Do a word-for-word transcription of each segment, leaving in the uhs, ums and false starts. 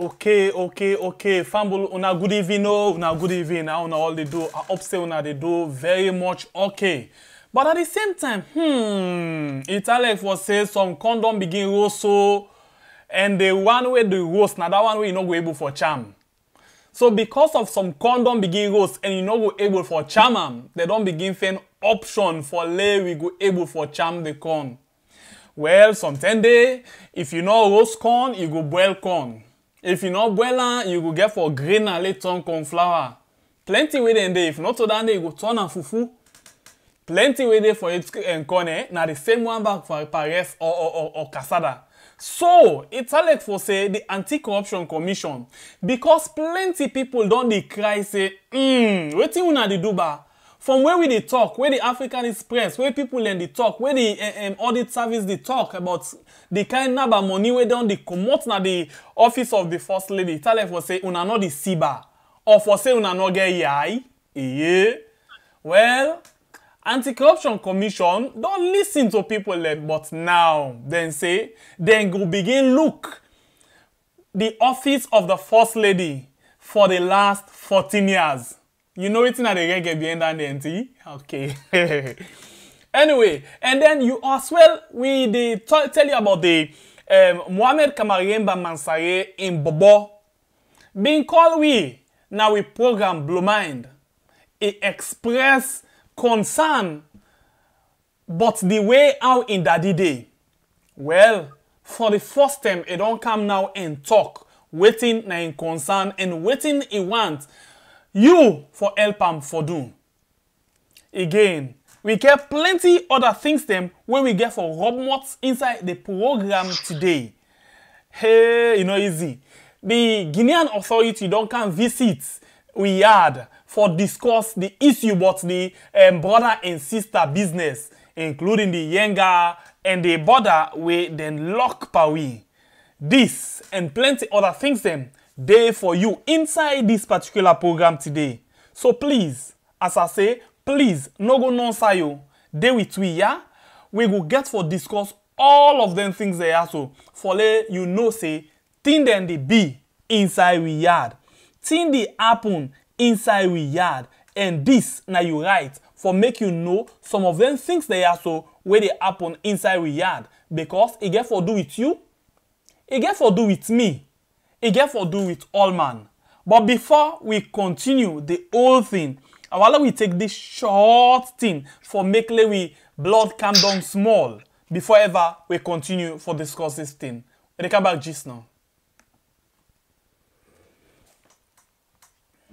Okay, okay, okay. Famble, una good evening, oh, una good evening. Now, una all they do, I upset una they do very much okay. But at the same time, hmm, it's Alex was say some condom begin roast so, and the one way the roast, now that one way you no go able for charm. So because of some condom begin roast and you no go able for charm am, they don't begin find option for lay we go able for charm the corn. Well, sometime day, if you no roast corn, you go boil corn. If you not boil you go get for green and later on corn flour. Plenty way then day. If not so that day, you go turn and fufu. Plenty way there for it and corn. Eh? Now the same one back for Paris or or or, or cassada. So it's Alex for say the Anti Corruption Commission, because plenty people don't they cry say, hmm, wetin una dey do ba? From where we they talk, where the Africanist press, where people then they talk, where the um, audit service they talk about the kind number money where down they commot na the office of the first lady. Tell her for say una no the siba or for say una no get yai. Yeah. Well, Anti-Corruption Commission don't listen to people then, but now then say then go begin look the office of the first lady for the last fourteen years. You know it's not a reggae behind that N T. Okay. Anyway, and then you as well, we they tell you about the um, Muhammad Kamarimba Mansare in Bobo. Being called we, now we program Blue Mind. It express concern, but the way out in Daddy Day. Well, for the first time, it don't come now and talk, waiting na in concern and waiting it wants. You for help am for do. Again, we get plenty other things them when we get for robots inside the program today. Hey, you know easy. The Guinean authority don't come visit Wi Yard for discuss the issue about the um, brother and sister business, including the Yenga and the border where then lock Pawi. This and plenty other things them there for you inside this particular program today. So please, as I say, please no go non sayo. They with we ya, we will get for discuss all of them things they are so for let you know say thing then they be inside we yard, thing they happen inside we yard, and this now you right for make you know some of them things they are so where they happen inside we yard, because it get for do with you, it get for do with me. It get for do with all man. But before we continue the whole thing, I want we take this short thing for make we blood calm down small before ever we continue for discuss this thing. We come back just now.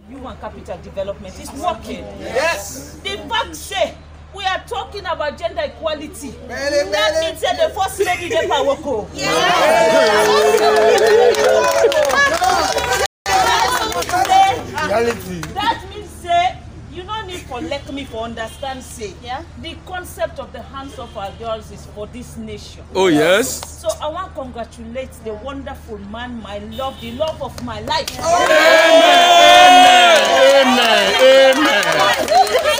You want capital development, it's working. Yes. The fact say we are talking about gender equality. Bele, that bele. Means that the first lady dey power go. That means say you don't need for let me for understand say yeah? The concept of the hands of our girls is for this nation. Oh yes. So I want to congratulate the wonderful man, my love, the love of my life. Oh. Amen. Amen. Amen.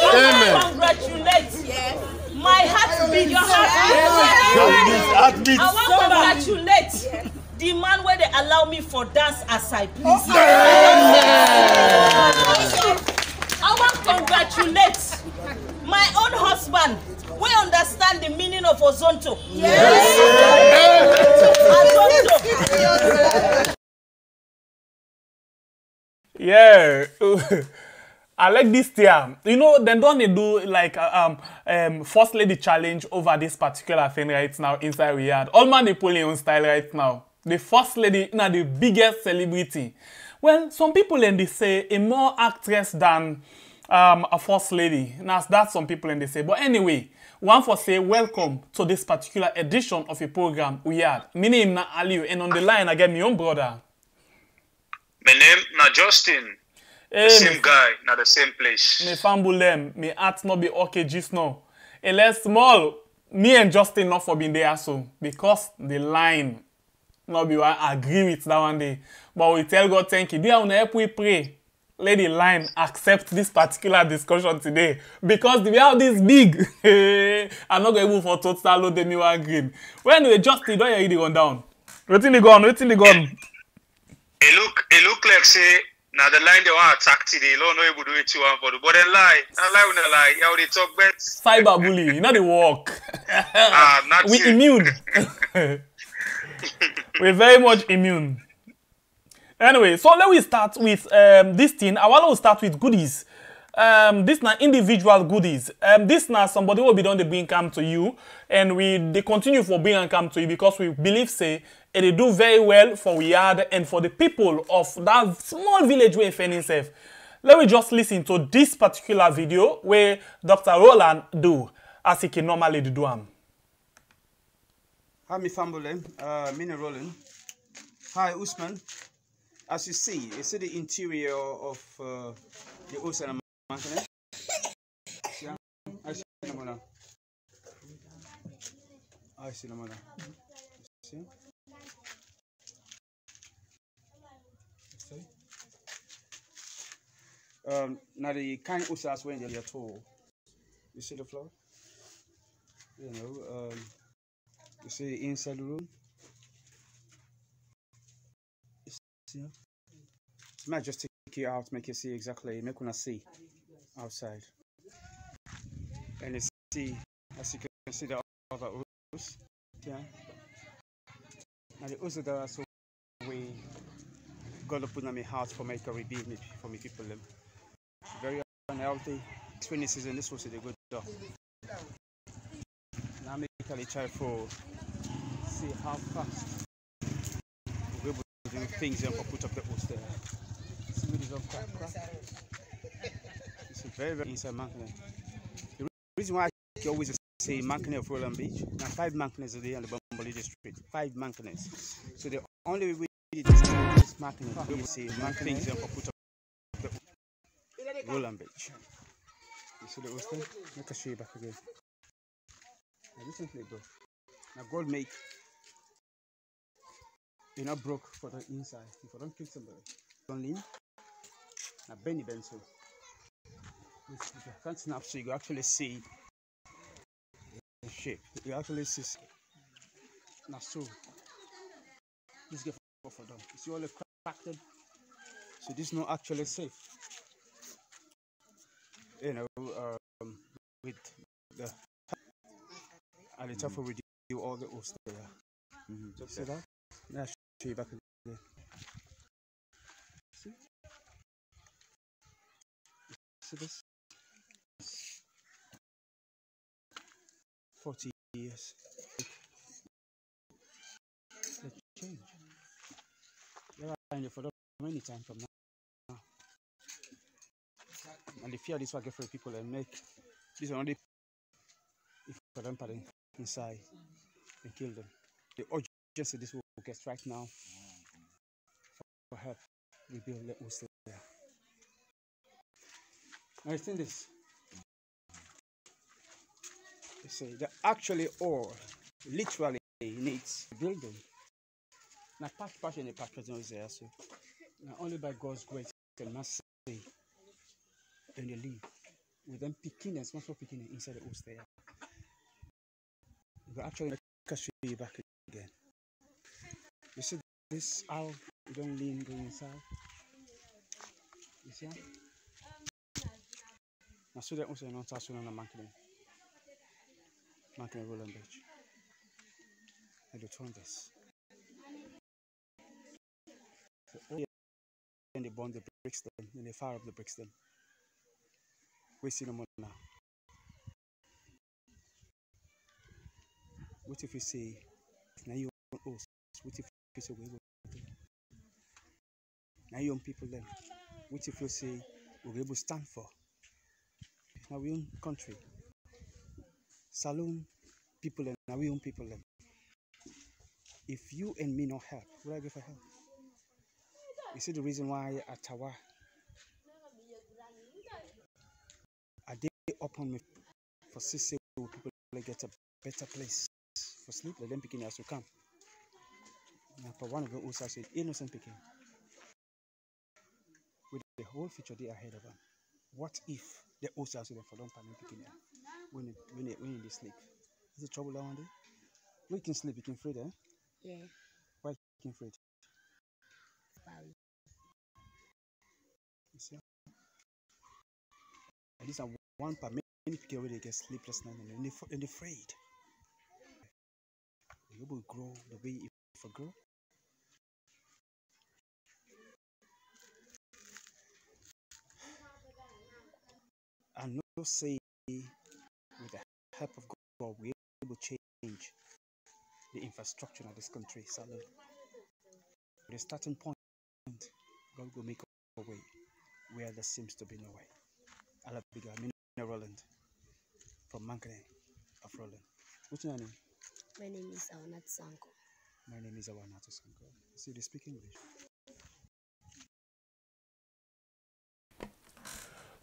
Amen. Amen. Congratulate. Yes. My heartbeat, your heartbeat. Yes. I want to congratulate yes. The man where they allow me for dance as I please. Amen. I want to congratulate my own husband. We understand the meaning of Ozonto. Yes. Ozonto. Yeah. I like this term. You know, they don't they do like um um first lady challenge over this particular thing right now inside Wi Yard. All man they pull in own style right now. The first lady now the biggest celebrity. Well, some people and they say a more actress than um a first lady. Now that's some people and they say. But anyway, one for say welcome to this particular edition of a program Wi Yard. My name na Aliu, and on the line I get my own brother. My name na Justin. Hey, same me, guy, not the same place. Me fambulem, me heart not be okay just now. Unless small, me and Justin not for being there so because the line not be I agree with that one day. But we tell God thank you. Dear, help we pray. Let the line accept this particular discussion today because we have this big. I'm not going to move for total load the new green. When we Justin, don't you read the one down? Waiting the gun, waiting the gun. It look, it look like say now the line they want to attack today. Don't know able to do it to one for the but then lie, I lie when I lie. How they talk bet? Cyber bully, you know they walk. Ah, uh, not we it. Immune. We're very much immune. Anyway, so let me start with um, this thing. I want to start with goodies. Um, this na individual goodies. Um, this na somebody will be done the bring come to you, and we they continue for bring and come to you because we believe say and they do very well for Wi Yard and for the people of that small village where Fenin serve. Let me just listen to this particular video where Doctor Roland do as he can normally do am. Hi, Miss Ambole, uh, Mini Roland. Hi, Usman. As you see, you see the interior of uh, the Usman. I see the mother. See? Um, now the kind usas when they are tall. You see the floor? You know, um, you see inside the room? See? Might just take you out, make you see exactly, make you see outside. And you see, as you can see, the other us. Yeah. Now the us that are so we gotta put on my heart for my rebuild me for my people. Very unhealthy experiences in this was a good job. Now I try for see how fast we will do things and put up the post there. See what is up crack, crack. It's a very very inside Mankne. The reason why I always say Mankne of Roland Beach, now five Manknes are there on the Bamboli district. Five Manknes. So the only way we did this Mankne, we say Mankne and put up Roland Beach. You see the oyster? Let us show you back again. Now listen to it though. Now gold make, you're not broke for the inside. If you don't kill somebody, don't lean. Now bend the pencil. If you can't snap so you actually see the shape. You actually see. Now so, this get for them. You see all the cracked. So this is not actually safe. You know, um, with the and it's tough we do all the oats there. Mm-hmm. Just yeah. See that? Now I'll show you back again. See? See this? Forty years. The change. You're right for many times from now. And the fear this will get for the people and make this only if for them inside and kill them. The urgency this will get right now for help will be let us stay there. Understand this? They say that actually all literally needs building. Now part part in the packaging is there, so now only by God's grace can mercy. And they leave with them picking and small picking inside the oyster. You actually catch you back again. You see this how you don't lean go inside. You see? Now so that also not as soon on the mountain. Mountain Roland Beach. And you turn this. So all and they burn the bricks then and they fire up the bricks then. We see them now. What if you say, now you own us? What if you say, we will do? Now you own people then. What if you say, we will stand for? Now we own country. Saloon people then. Now we own people then. If you and me not help, what do I get for help? You see the reason why Atawa. Upon me for six people will get a better place for sleep. Let them picking as you come. Now, for one of the old said innocent picking with the whole future day ahead of them. What if the old said for long time picking when it, when it, when they sleep? Is it trouble around it? We can sleep, you can free there. Yeah. Why you can free? yeah. At least one per many people where they get sleepless night and they're afraid. The yoba will grow the way it will grow. And no say with the help of God we will change the infrastructure of this country. So the starting point, God will make a way where there seems to be no way. Allah bigger, I mean Roland from Mankane of Roland. What's your name? My name is Awanat Sanko. My name is Awanat Sanko. So they speak English.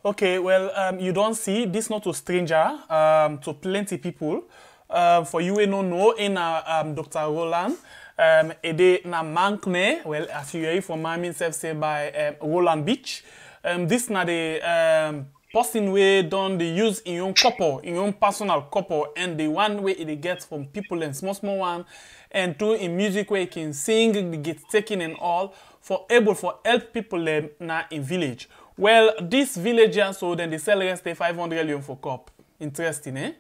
Okay, well, um, you don't see this not a stranger um, to plenty people. Uh, for you, we don't know in um, Doctor Roland. Um, Ede Namakne, well, as you hear from my himself say by um, Roland Beach. Um, this na the um, person where don they use in your couple, in your personal couple, and the one way it gets from people and small small one, and two in music where you can sing, it gets taken and all for able for help people um, na in village. Well, this villagers, so then they sell rest the five hundred for cup. Interesting, eh?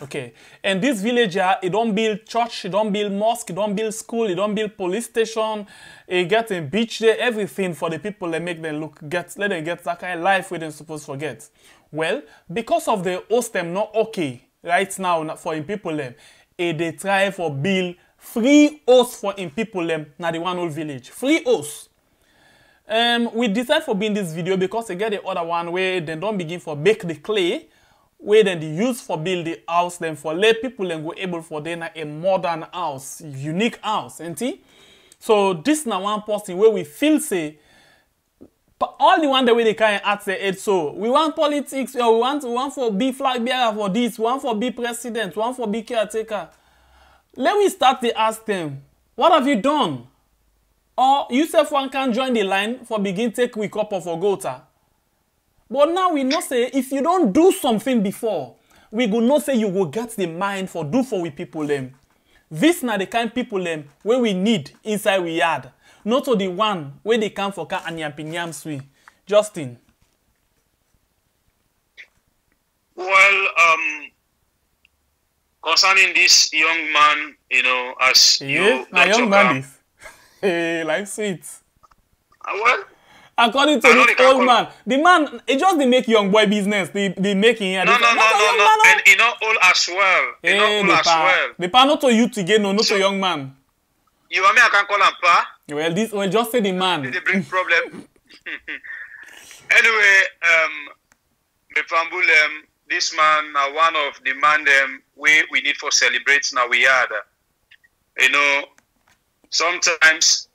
Okay. And this villager, he don't build church, he don't build mosque, he don't build school, he don't build police station, he get a beach there, everything for the people that make them look, get, let them get that kind of life where they're supposed to forget. Well, because of the host them not okay right now for in people them, they try for build free host for in people them, now the one old village. Free host. Um, we decide for being this video because they get the other one where they don't begin for bake the clay, where then they use for build the house, then for lay people and go able for then a modern house, unique house, ain't it? So this now one person where we feel say, but all the one the way they can ask their head, so we want politics, we want one for be flag bearer for this, one for be president, one for be caretaker. Let me start to ask them, what have you done? Or you say one can join the line for begin take we cup of for gota. But now we know say if you don't do something before, we go not say you go get the mind for do for we people them. This na the kind people them where we need inside we yard. Not to the one where they come for can and yampinyam sui. Justin. Well, um concerning this young man, you know, as yes, you young man is. Hey, like sweet. Uh, well, according to the old man, the man it just they make young boy business. They they make here. No, no, no, no, no. And you know all as well. You know all as well. They pa not to you to get no, not to young man. You want me? I can call him pa. Well, this well just say the man. They bring problem. Anyway, um, me pambulem. This man na one of the man them we we need for celebrate now we had. You know. Sometimes,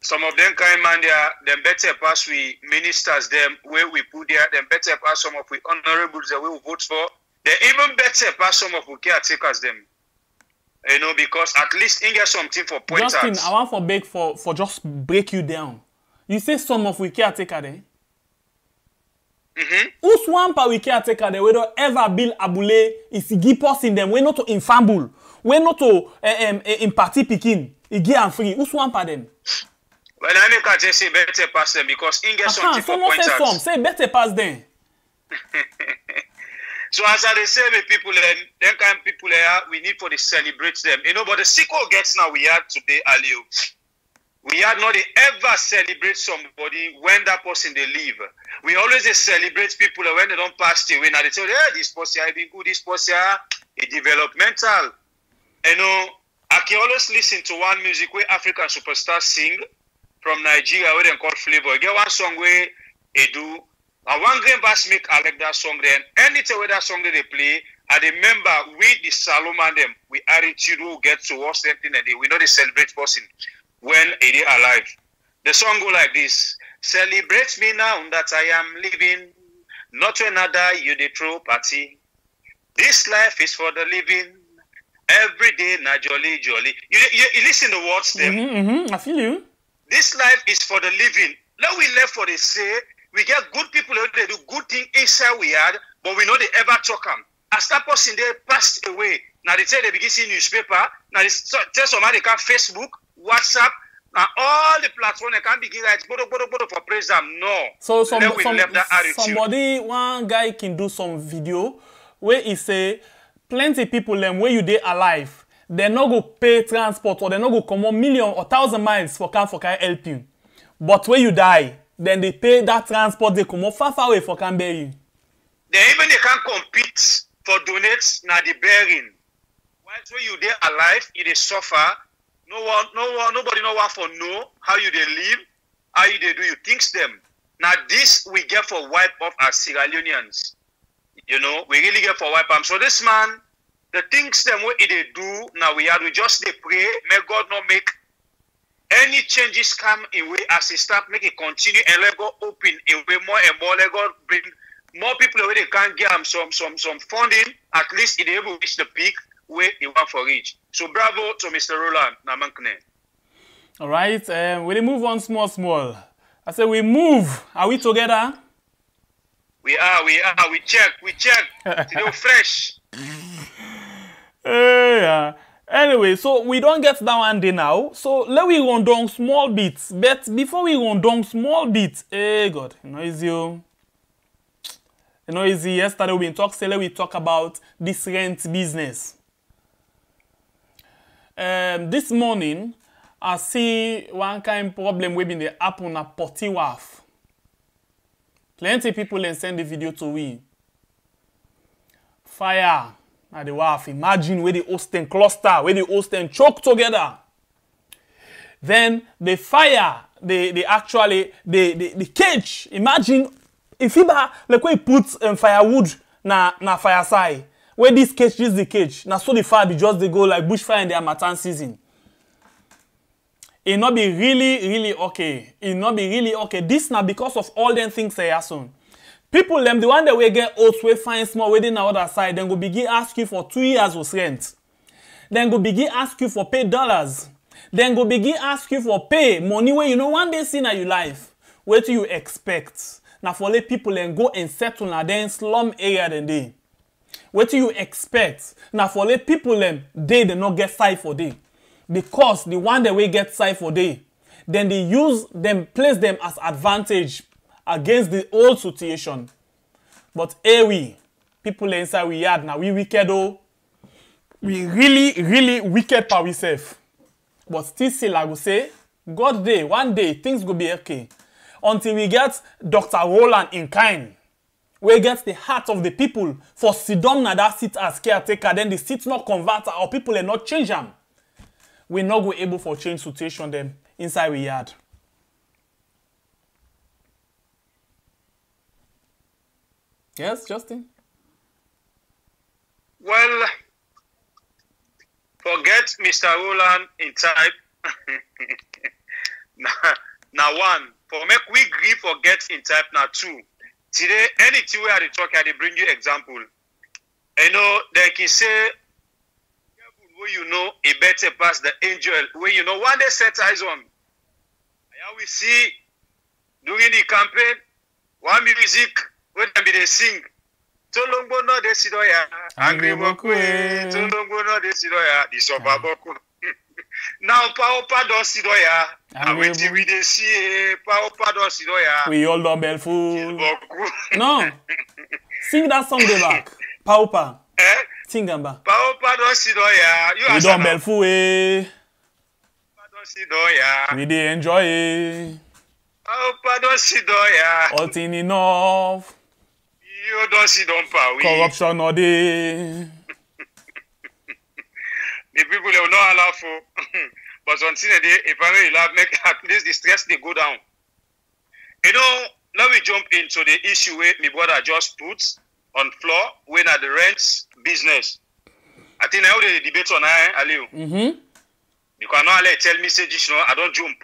some of them kind man, they are them better pass we ministers them where we put there, them better pass some of we honorables that we will vote for. They even better pass some of we caretakers them. You know, because at least in get something for pointers. Justin, I want for beg for for just break you down. You say some of we caretaker them. Mm-hmm. Who's one per we caretaker them? We don't ever build abule is give person them. We not to infamble. We not to uh, um, in party picking. He give am free. Who's one for them? Well, I make a just say better pass them because in get some people pointers. Say some, say better pass them. So as I say, the people and then kind of people here, we need for the celebrate them. You know, but the sequel gets now we had today, Aliu. We had not ever celebrate somebody when that person they leave. We always celebrate people when they don't pass the way. Now they tell, hey, this person has been good, this person is developmental. You know. I can always listen to one music where African superstars sing from Nigeria where they call Flavour. Get one song where they do. And one green bass make I like that song then. Anything where that song they play, I remember we the Salomon them, we attitude will get towards them thing and they we know they celebrate person when it is alive. The song go like this: celebrate me now that I am living, not to another you the true party. This life is for the living. Every day, na jolly, jolly. You, you, you listen to words, them. Mm-hmm, mm-hmm. I feel you. This life is for the living. Now we left for the say. We get good people out there do good thing inside we had, but we know they ever talk them. As that person they passed away, now they tell they begin see newspaper. Now they tell somebody they can Facebook, WhatsApp, And all the platforms can begin like bodo bodo bodo for president. No. So some, some, somebody, one guy can do some video where he say plenty people them where you they alive, they not go pay transport or they not go come on million or thousand miles for can for can help you. But when you die, then they pay that transport, they come on far far away for can bury you. They even they can compete for donates na the bearing. Whilst when you they alive, you they suffer. No one, no one, nobody know what for know how you they live, how you they do you things them. Now this we get for wipe off as Sierra Leoneans. You know, we really get for wipe them. So this man, the things them what they do now we are we just they pray, may God not make any changes come in way as he start make it continue and let God open a way more and more, let God bring more people away they can get them some some some funding, at least it able to reach the peak where he want for reach. So bravo to Mister Roland Namakne. All right, um, we move on small, small. I say we move. Are we together? We are, we are. We check, we check. Today fresh. Uh, yeah. Anyway, so we don't get down and day now. So let we run down small bits. But before we run down small bits, hey God, noisy. Noisy. Yesterday we talk. Say let we talk about this rent business. Um, this morning, I see one kind of problem within the happen at Potiwaf. Plenty people then send the video to we. Fire at the wharf. Imagine where the host and cluster, where the host and choke together. Then the fire, they, they actually, the they, they cage. Imagine if you like put um, firewood na na fireside. Where this cage is the cage, now so the fire be just they go like bushfire in the Amatan season. It not be really, really okay. It not be really okay. This now because of all them things they are soon. People them the one that we get oats, we find small within the other side, then go begin ask you for two years of rent. Then go begin ask you for pay dollars. Then go begin ask you for pay money where you know one day see now your life. What do you expect? Now for let people then go and settle now then slum area then they. What do you expect? Now for the people them, they they not get side for day. Because the one that we get side for day, then they use them, place them as advantage against the old situation. But here we, people inside we yard now, we wicked oh. We really, really wicked for ourselves. But still still I will say, God day, one day things will be okay. Until we get Doctor Roland in kind. Where gets the heart of the people for Sidom na that sit as caretaker, then the sit not convert or people are not change them. We not go able for change situation them inside we yard. Yes, Justin. Well, forget Mister Roland in type. now, now one for make we agree forget in type now two. Today, anything we are talking, I bring you example. You know, they can say, where you know, a better pass the angel, where you know, one day set eyes on. And we see, during the campaign, one music, when they sing, Tolongo no de Sidoya, Angry Mokwe, Tolongo no de Sidoya, the Sobaboku. Now, Paopa don Sidoya. And we dey see Paopa don Sidoya. We all don belful. No. Sing that song dey back. Paopa. Eh? Sing am back. Paopa don Sidoya. You are don belful eh. Paopa don Sidoya. We dey enjoy eh. Paopa don Sidoya. All thing enough. You don Sidon pa we. Corruption no dey. The people they will not allow for, but until the day, if I will have make at least the stress they go down. You know, now we jump into the issue where my brother just put on floor when at the rents business. I think I already debate on I Aliu. Mm-hmm. Because now I tell me say this, you know, I don't jump.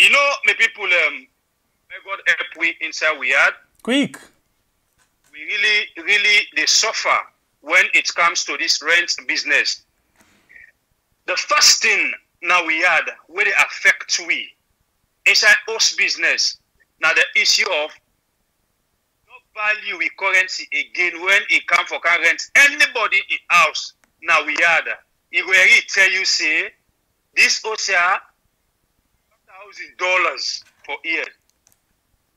You know, my people, um, may God help we inside we had. Quick. We really, really they suffer. When it comes to this rent business, the first thing now we had where they affect we inside host business. Now the issue of no value with currency again when it comes for can rent anybody in house. Now we had if we tell you say This O C R, one thousand dollars for year.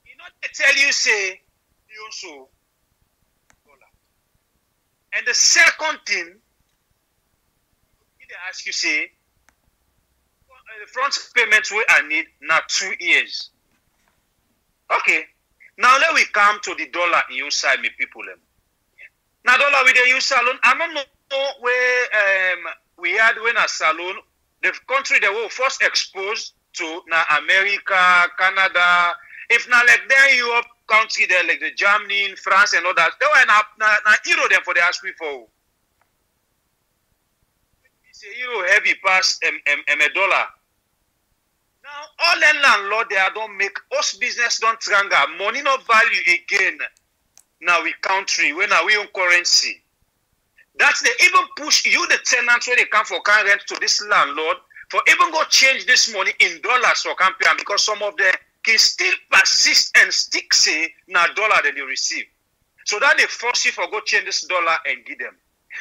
You know, they tell you, say, you also. And the second thing, they ask you, say, the front payments we I need now two years. Okay. Now let we come to the dollar you side me people. Now dollar with the use salon. I don't know where um, we had when a salon, the country they were first exposed to now America, Canada. If now like then Europe country there like the Germany, France and all that, they were now na, na euro them for the ask people. It's a euro heavy pass and um, um, um, a dollar. Now, all the landlord there don't make us business don't tranga. Money no value again. Now we country, when are we on currency? That's they even push you the tenants when they come for can rent to this landlord for even go change this money in dollars for campaign because some of them can still persist and stick say now dollar that they receive. So that they force you for go change this dollar and give them.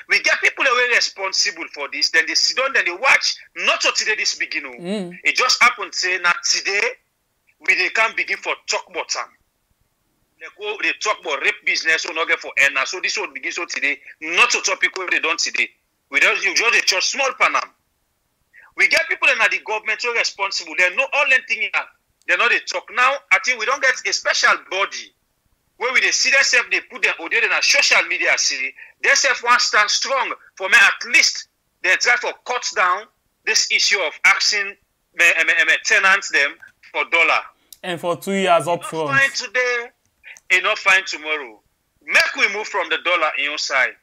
We get people that were responsible for this. Then they sit down, then they watch. Not so today this beginning. Mm. It just happened. Say now today we they can't begin for talk about time. They go they talk about rape business. So not get for end. So this would begin so today. Not so topic where they don't today. We just you just a church small panam. We get people that are the government so responsible. They know all the thing. They know they talk now. I think we don't get a special body. Where we they see themselves, they put their audio in a social media. See, themselves want to stand strong for me. At least they try to cut down this issue of asking me, me, me tenants them for dollar and for two years up front. Not fine today, and not fine tomorrow. Make we move from the dollar in your side.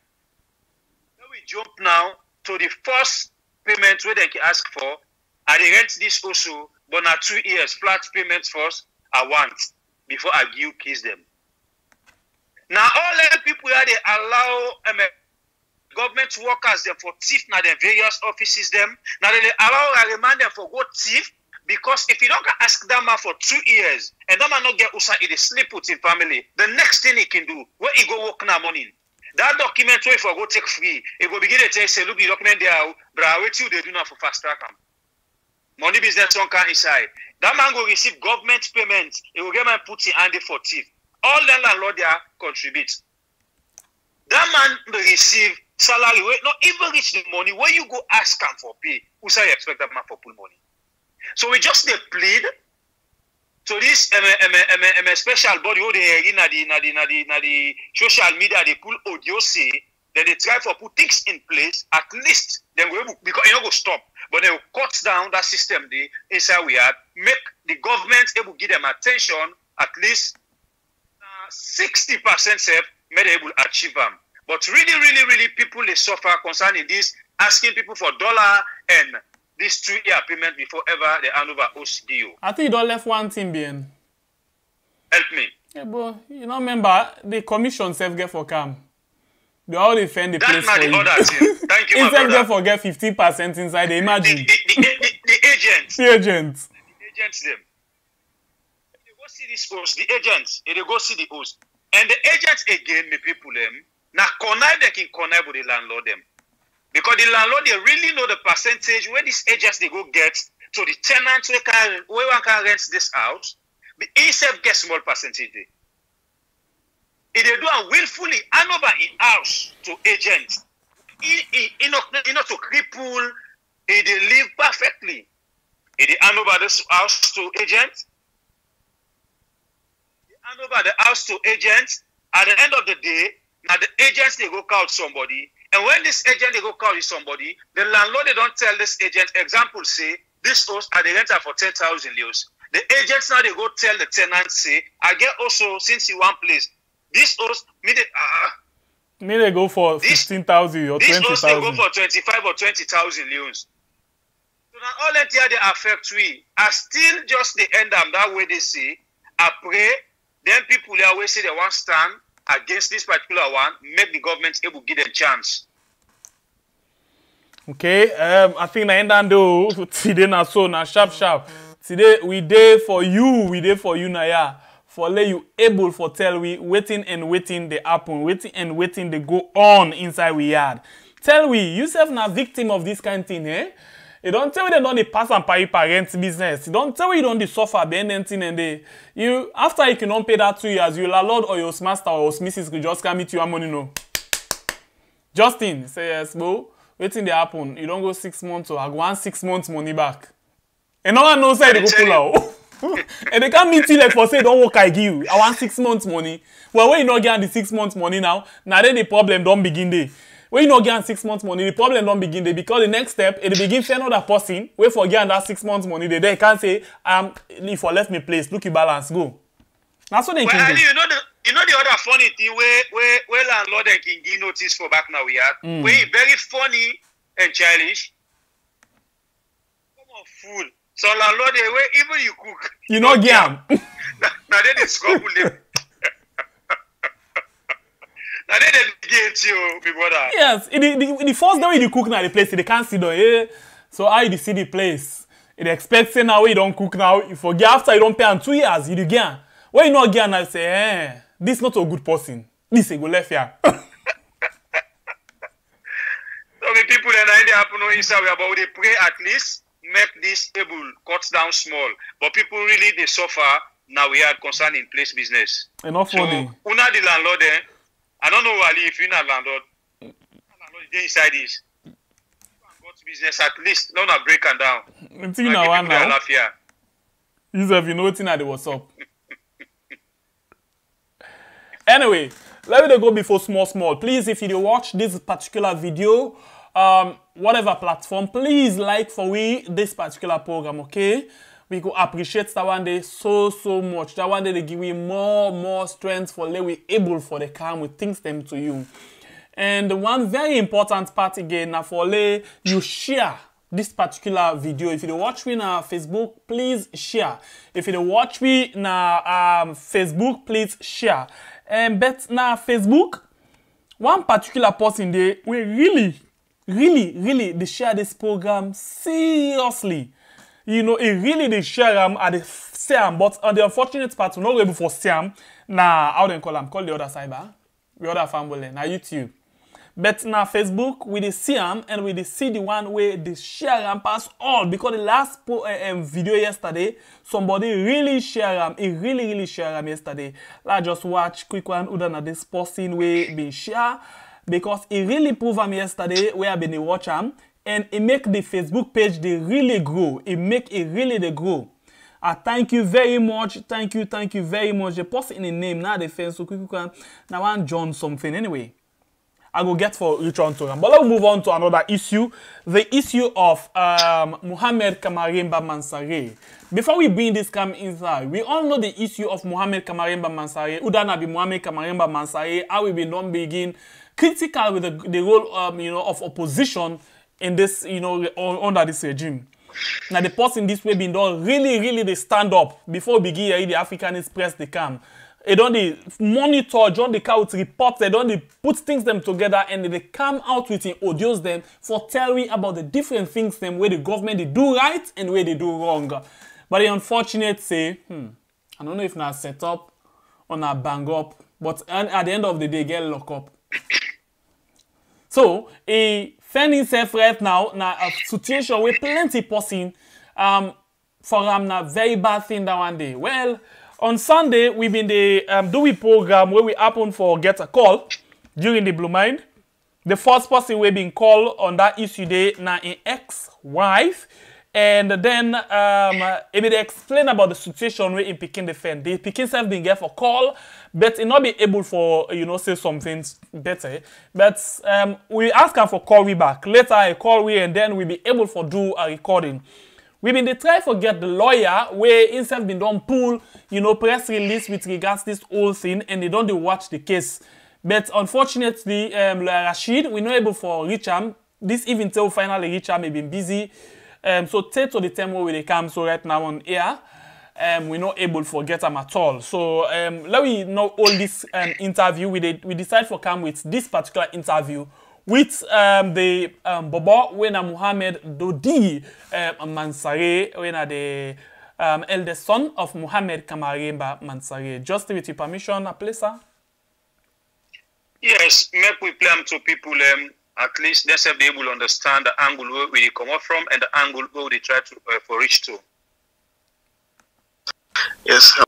Then we jump now to the first payment where they can ask for. I rent this also, but now two years flat payments first. I want before I give kiss them. Now all the people here they allow um, government workers them for thief now their various offices them. Now they allow I remind them for go thief because if you don't ask that man for two years and that man not get usa he sleep with his family, the next thing he can do when he go work now morning. That document way for go take free, he go begin to tell you say look the document there, brah wait till they do now for fast track them. Money business on can inside. That man go receive government payment, he will get man put in handy for thief. All the landlord there contributes. That man receive salary, not even reach the money. When you go ask him for pay, who say you expect that man for full money? So we just they plead to this um, um, um, um, um, special body who they in the, the, the, the, the social media, they pull audio say, then they try for put things in place, at least then we because you know go stop, but they will cut down that system they inside we had, make the government able to give them attention at least. sixty percent self may they able achieve them. But really, really, really, people they suffer concerning this, asking people for dollar and this two year payment before ever they hand over O C D O. I think you don't left one thing being. Help me. Yeah, bro, you know, remember the commission self get for calm. They all defend the that place for the you. Other thing. Thank you, my brother. Instead for get fifty percent inside the imagine. The, the, the, the, the agents. The agents. The agents them. See this host, the agents, they go see the host, and the agents again, the people them now connive they can connive with the landlord them because the landlord they really know the percentage where these agents they go get to the tenants where can where one can rent this out, the himself get small percentage. They if they do and willfully hand over in house to agents, you know, you know to cripple, if they live perfectly, if they hand over this house to agents. Hand over the house to agents. At the end of the day, now the agents they go call somebody, and when this agent they go call you somebody, the landlord they don't tell this agent. Example say this house at the renter for ten thousand euros. The agents now they go tell the tenant say I get also since you one place this house me they ah uh, me they go for this, fifteen thousand or twenty thousand. This house they go for twenty five or twenty thousand euros. So now all that here they affect we are still just the end them that way they say I pray. Then people they always say they want to stand against this particular one, make the government able to give them a chance. Okay, um, I think I end on the today na so na sharp sharp. Today we there for you, we there for you Naya. For let you able for tell we waiting and waiting they happen, waiting and waiting they go on inside we yard. Tell we yourself na victim of this kind of thing, eh? You don't tell me they don't the pass and pay parents business. You don't tell me you don't the suffer be anything and they you after you cannot pay that two years, your landlord or your master or your missus could just come meet you and money no. Justin say yes, bro. Waiting they happen. You don't go six months or I want six months money back. And no one knows say they go pull out. And they can't meet you like for say don't work I give you. I want six months money. Well, when you not get the six months money now, now then the problem don't begin there. When you not get six months money, the problem don't begin there because the next step it begin for another person. Wait for getting that six months money. They then can't say um if I left me place, look your balance go. That's what they well, can do. You know the you know the other funny thing where where where landlord and can give notice for back now we are mm. Where very funny and childish. Come on, fool. So landlord, where even you cook, you know, gam. Now they discover them. Now they get you, big brother. Yes, in the, the, the first day you cook now the place, they can't see the eh? So I you see the place. It expects say now you don't cook now. You forget after you don't pay in two years, you do gam. When you not gam, I say, eh, this not a good person. This is go left here. So the people that they happen on Instagram we about they pray at least. Make this table cut down small, but people really they suffer. Now we are concerned in place business. Enough money. So, una the landlord, eh? I don't know Ali if you're not landlord. Landlord is inside this. You got business at least. Don't break and down. Until now, one now. You have you know it's not the what's up. Anyway, let me go before small small. Please, if you watch this particular video. Um, whatever platform, please like for we this particular program, okay? We go appreciate that one day so, so much. That one day they give we more, more strength for let we able for the calm, we things them to you. And one very important part again, now for let you share this particular video. If you watch me on Facebook, please share. If you watch me on um, Facebook, please share. And but now Facebook, one particular person there, we really... Really, really, they share this program seriously. You know, it really they share them at the same, but on the unfortunate part, we're not able for same. Now, how do you call them? Call the other cyber, the other family, now YouTube. But now Facebook, we they see them and we they see the one where they share them pass all. Because the last po um, video yesterday, somebody really share them. It really, really share them yesterday. Let's just watch quick one. Udana this person where they share. Because it really proved them yesterday where I've been watching them, and it make the Facebook page they really grow. It make it really they grow. I thank you very much. Thank you, thank you very much. They post in the name now. They fans so quick quick. Now I'm John something anyway. I go get for return to them. But let's move on to another issue, the issue of um, Muhammad Kamarimba Mansare. Before we bring this cam inside, we all know the issue of Muhammad Kamarimba Mansare. Udana be Muhammad Kamarimba Mansare. How we be don't begin. Critical with the, the role, um, you know, of opposition in this, you know, under this regime. Now the person this way been done really, really they stand up before begin the Africanist press they come. They don't they monitor, John the couch reports. They don't they put things them together and they come out with it, audios them for telling about the different things them where the government they do right and where they do wrong. But the unfortunate say, hmm, I don't know if now set up or now bang up, but at the end of the day get locked up. So, he found himself right now in a situation where plenty person um, for him a very bad thing that one day. Well, on Sunday, we've been the um, Dewey program where we happen for get a call during the Blue Mind. The first person we've been called on that issue day na an ex-wife. And then, um, uh, he been explain about the situation where he picking the fan. The picking self been get for call, but he not be able for, you know, say something better. But um, we ask him for call we back. Later, I call we and then we be able for do a recording. We been they try to get the lawyer where himself been done pull, you know, press release with regards to this whole thing and they don't they watch the case. But unfortunately, um, Rashid, we not able for reach him. This even till finally reach him, he been busy. Um, so take to the time where they come, so right now on air, um, we're not able to get them at all. So um, let me not all this um, interview, we, did, we decide for come with this particular interview with um, the um, Baba, when uh, Mohammed Dodi uh, Mansare, when uh, the um, eldest son of Muhammad Kamarimba Mansare. Just with your permission, please, sir. Yes, make we plan to people um, at least they say they will understand the angle where we come up from and the angle where they try to uh, for reach to. Yes,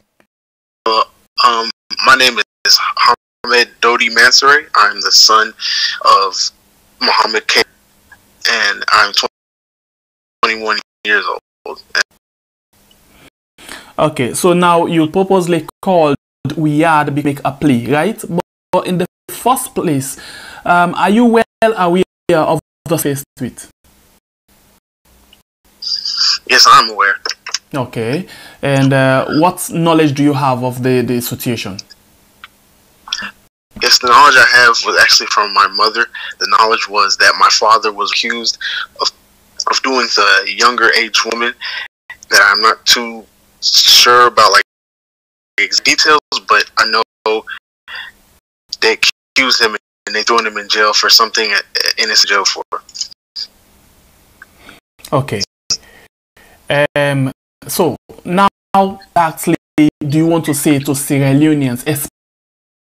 uh, um, my name is Hamed Dodi Mansori. I'm the son of Muhammad Kamarimba, and I'm twenty-one years old. Okay, so now you purposely called Wi Yard to make a plea, right? But in the first place, um, are you well aware of the first tweet? Yes, I'm aware. Okay, and uh, what knowledge do you have of the, the situation? Yes, the knowledge I have was actually from my mother. The knowledge was that my father was accused of, of doing to a younger age woman that I'm not too sure about, like, details, but I know they accused him and they thrown him in jail for something innocent jail for. Okay. Um. So now, actually, do you want to say to Sierra Leoneans,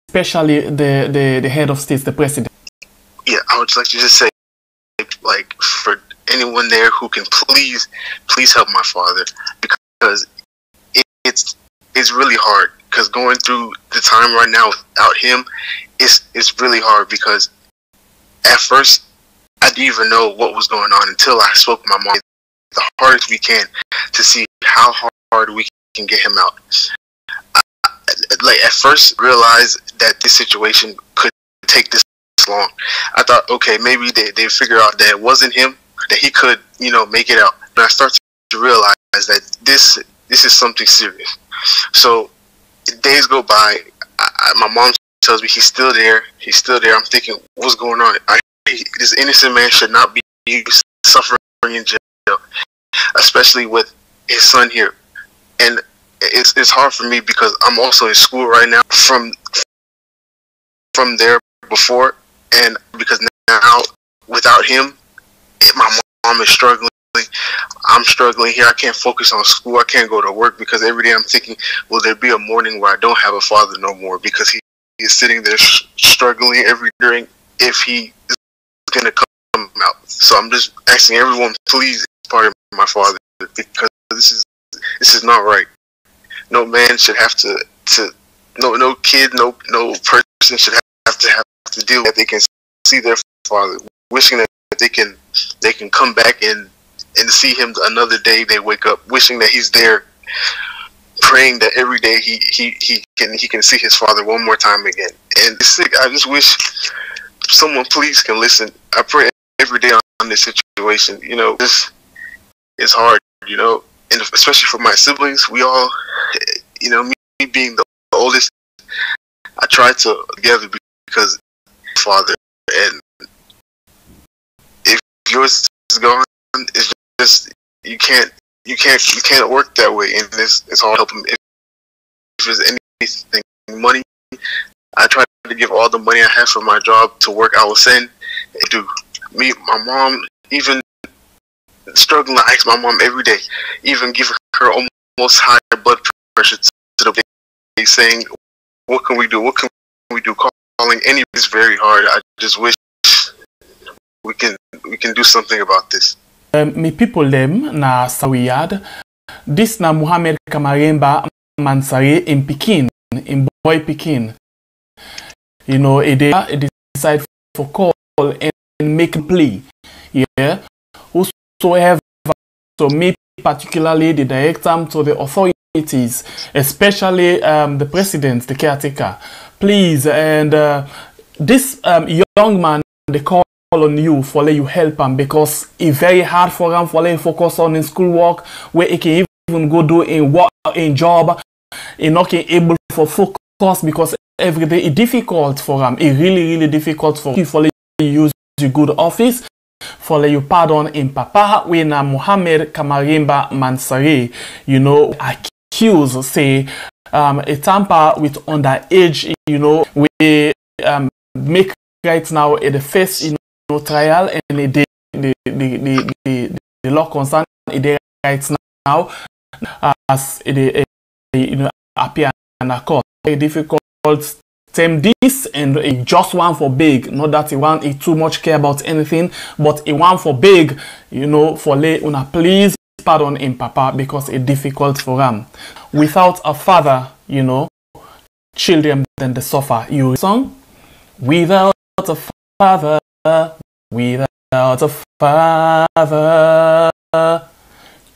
especially the the the head of state, the president? Yeah, I would like to just say, like, for anyone there who can please, please help my father, because it, it's. It's really hard, because going through the time right now without him, it's it's really hard, because at first I didn't even know what was going on until I spoke to my mom the hardest we can to see how hard we can get him out. I, like at first realized that this situation could take this long. I thought, okay, maybe they they figure out that it wasn't him, that he could, you know, make it out. But I started to realize that this this is something serious. So days go by. I, I, my mom tells me he's still there. He's still there. I'm thinking, what's going on? I, he, this innocent man should not be suffering in jail, especially with his son here. And it's it's hard for me because I'm also in school right now from from there before, and because now without him, it, my mom is struggling. I'm struggling here. I can't focus on school. I can't go to work because every day I'm thinking, will there be a morning where I don't have a father no more? Because he is sitting there struggling every day if he is going to come out. So I'm just asking everyone, please, pardon my father, because this is this is not right. No man should have to to no no kid no no person should have to have to deal with that. They can see their father, wishing that they can they can come back and. and see him another day. They wake up wishing that he's there, praying that every day he he he can he can see his father one more time again. And it's sick. I just wish someone please can listen. I pray every day on this situation. You know, this is hard. You know, and especially for my siblings, we all, you know, me being the oldest, I try to together because father, and if yours is gone, it's just you can't you can't you can't work that way, and this it's all helping. If, if there's anything money, I try to give all the money I have for my job to work. I will send and do. Me, my mom, even struggling. I ask my mom every day, even giving her almost high blood pressure to the day, saying, "What can we do? What can we do?" Calling any is very hard. I just wish we can we can do something about this. Um, my people them na Wi Yard. This na Muhammad Kamarimba Mansare in Pekin, in boy Pekin. You know, a day they decide for call and make a plea. Yeah. Whosoever, so maybe particularly the director to the authorities, especially um, the president, the caretaker. Please, and uh, this um, young man, they call on you for let you help him, because it's very hard for him for let him focus on his schoolwork, where he can even go do in work in job, and not can able for focus because every day is difficult for him. It's really really difficult for you for let you use your good office for let you pardon in papa when Muhammad Kamarimba Mansare, you know, accused say um a tamper with underage, you know, we um make right now at the first, you know, trial, and the the the the the law concern it right now as it, you know, appear in a court. Very difficult Same this and a just one for big. Not that he want he too much care about anything, but a one for big, you know, for lay una please pardon him, Papa, because it's difficult for him. Without a father, you know, children then they suffer. You song? Without a father, without a father.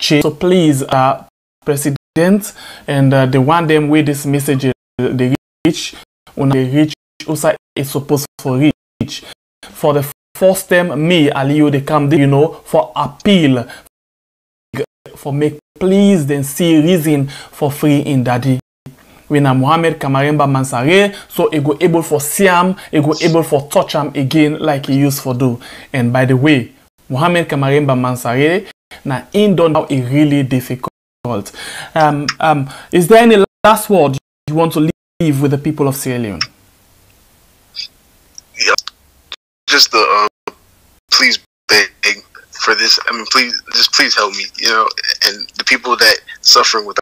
So please, uh, President, and uh, the one them with this message, they reach, when they reach, also is supposed to reach. For the first time, me, Aliyu, they come, you know, for appeal, for make please, then see reason for free in daddy. When I'm Muhammad Kamarimba Mansare, so he go able for see him, he go able for touch him again like he used for do. And by the way, Muhammad Kamarimba Mansare, now in done now is really difficult. Um, um, is there any last word you want to leave with the people of Sierra Leone? Yeah, just the um, please beg for this. I mean, please, just please help me. You know, and the people that suffering without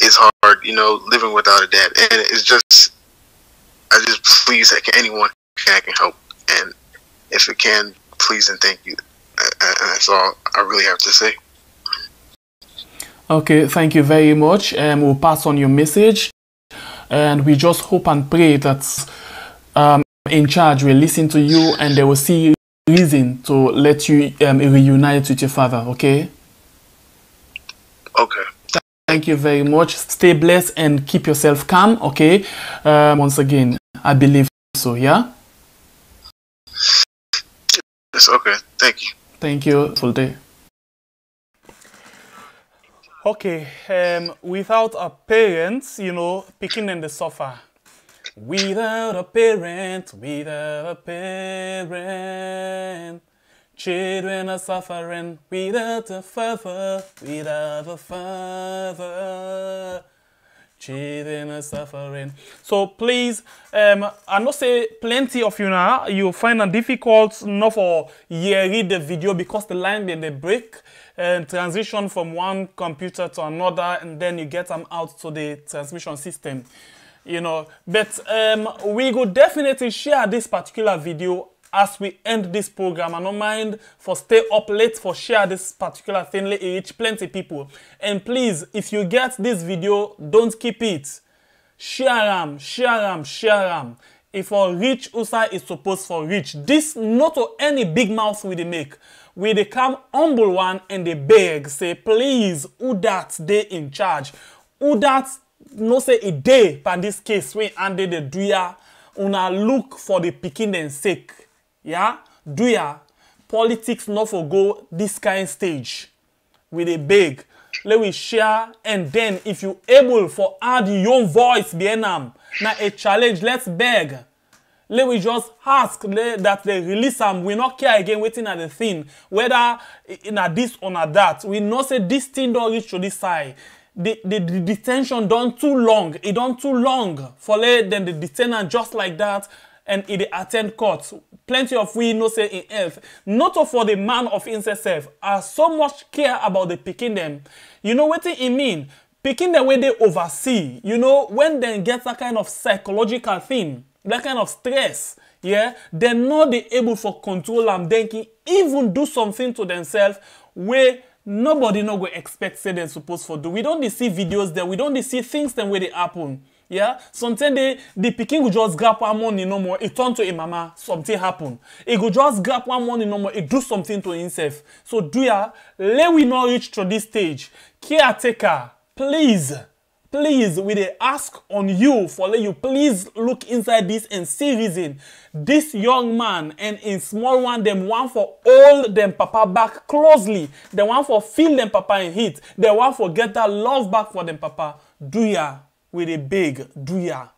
it's hard. You know, living without a dad, and it's just, I just please, I can, anyone can, I can help, and if it can, please and thank you. That's all I really have to say. Okay, thank you very much. Um, we'll pass on your message, and we just hope and pray that um, in charge will listen to you and they will see reason to let you um, reunite with your father. Okay. Okay. Thank you very much. Stay blessed and keep yourself calm. Okay. Um, once again, I believe so. Yeah. Yes. Okay. Thank you. Thank you. Full day. Okay, um, without a parent, you know, picking in the sofa. Without a parent, without a parent, children are suffering. Without a father, without a father, children are suffering. So please, um, I know say plenty of you now, you find it difficult not for you read the video because the line then they break. And transition from one computer to another, and then you get them out to the transmission system, you know. But um, we could definitely share this particular video as we end this program. I don't mind for stay up late for share this particular thing. It reach plenty people. And please, if you get this video, don't keep it. Share them, share them, share them. If for reach Usa is supposed for reach. This not to any big mouth we they make. We they come humble one and they beg, say, please, who that they in charge? Who that no say a day for this case when and they do ya una look for the picking and sake. Yeah? Do ya politics not for go this kind stage. We they beg. Let we share, and then if you able for add your own voice behind them, now a challenge, let's beg. Let we just ask le, that they release them. We not care again waiting at the thing, whether in a this or not that. We not say this thing don't reach to this side. The, the, the detention done too long. It done too long for let then the detention just like that, and it attend court. Plenty of we no say in health. Not for the man of himself are so much care about the picking them. You know what it mean? Picking the way they oversee. You know, when they get that kind of psychological thing, that kind of stress, yeah, they're not able for control and they can even do something to themselves where nobody no go expect say they're supposed to do. We don't see videos there, we don't see things then where they happen. Yeah, sometimes they, the picking will just grab one money no more, it turn to a mama, something happen. It will just grab one money no more, it do something to himself. So do ya, let we not reach to this stage. Caretaker, please, please, we they ask on you for let you please look inside this and see reason. This young man and in small one, them one for hold them papa back closely. They one for feel them papa in heat. They one for get that love back for them papa. Do ya? With a big do ya,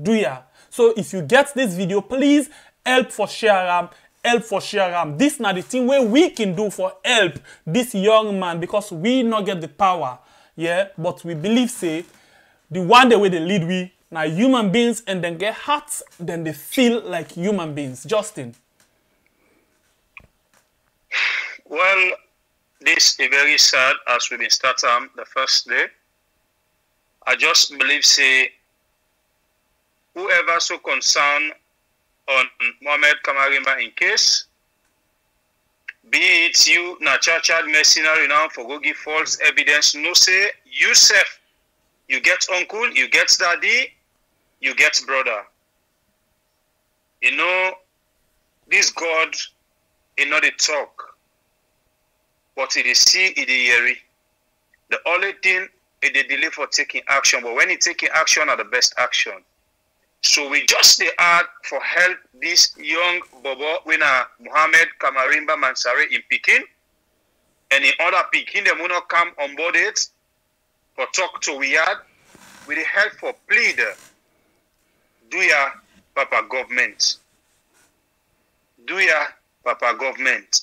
do ya. So if you get this video, please help for share am, help for share am. This na the thing where we can do for help this young man because we not get the power, yeah. But we believe say the one the way they lead we now human beings and then get hurt, then they feel like human beings. Justin. Well, this is very sad as we been start am the first day. I just believe, say, whoever so concerned on Muhammad Kamarimba in case, be it you, natural child mercenary now for go give false evidence, no say, you self, you get uncle, you get daddy, you get brother. You know, this God is not a talk, but it is see, it is hearing. The only thing is the delay for taking action, but when you taking action are the best action. So we just the ask for help this young Bobo winner Muhammad Kamarimba Mansare in Pekin, and in other Pekin they will not come on board it for talk to Wi Yard with the help for plead do ya Papa government. Do ya Papa government.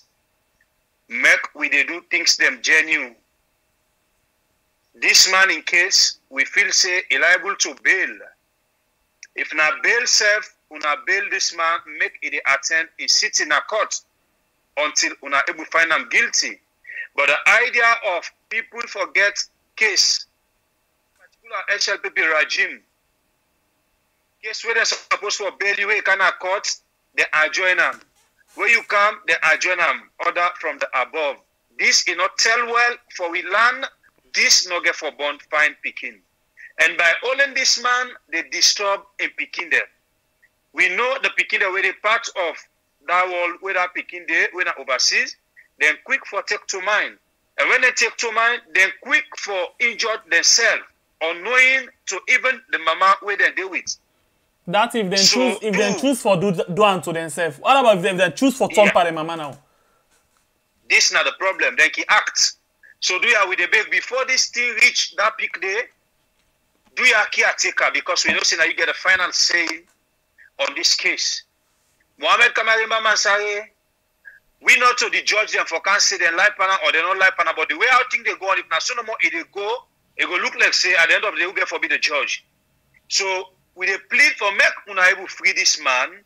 Make we they do things them genuine. This man in case we feel say liable to bail. If na bail self, una bail this man, make it attend a sit in a court until una able find him guilty. But the idea of people forget case, particular S L P P regime, case where they're supposed to bail you, where you cannot court, they adjoin them. Where you come, they adjoin them, order from the above. This is not tell well, for we learn this no get for bond fine picking. And by holding this man, they disturb a Pekin there. We know the Pekin there were part of that world, whether Pekin there, whether overseas, then quick for take to mind. And when they take to mind, then quick for injure themselves, unknowing to even the mama where they deal with. That if they so, choose, if they choose for do do unto themselves. What about if they, if they choose for yeah. Tompa the mama now? This is not the problem. Then he acts. So do you with the baby before this thing reach that peak there? Do your caretaker because we know that you get a final say on this case. Muhammad Kamarimba Mansare, we not to the judge them for can't say they lie panel or they don't lie panel, but the way I think they go on, if not sooner more it will go, it will look like say at the end of the day will get forbid the judge. So with a plea for make una able free this man,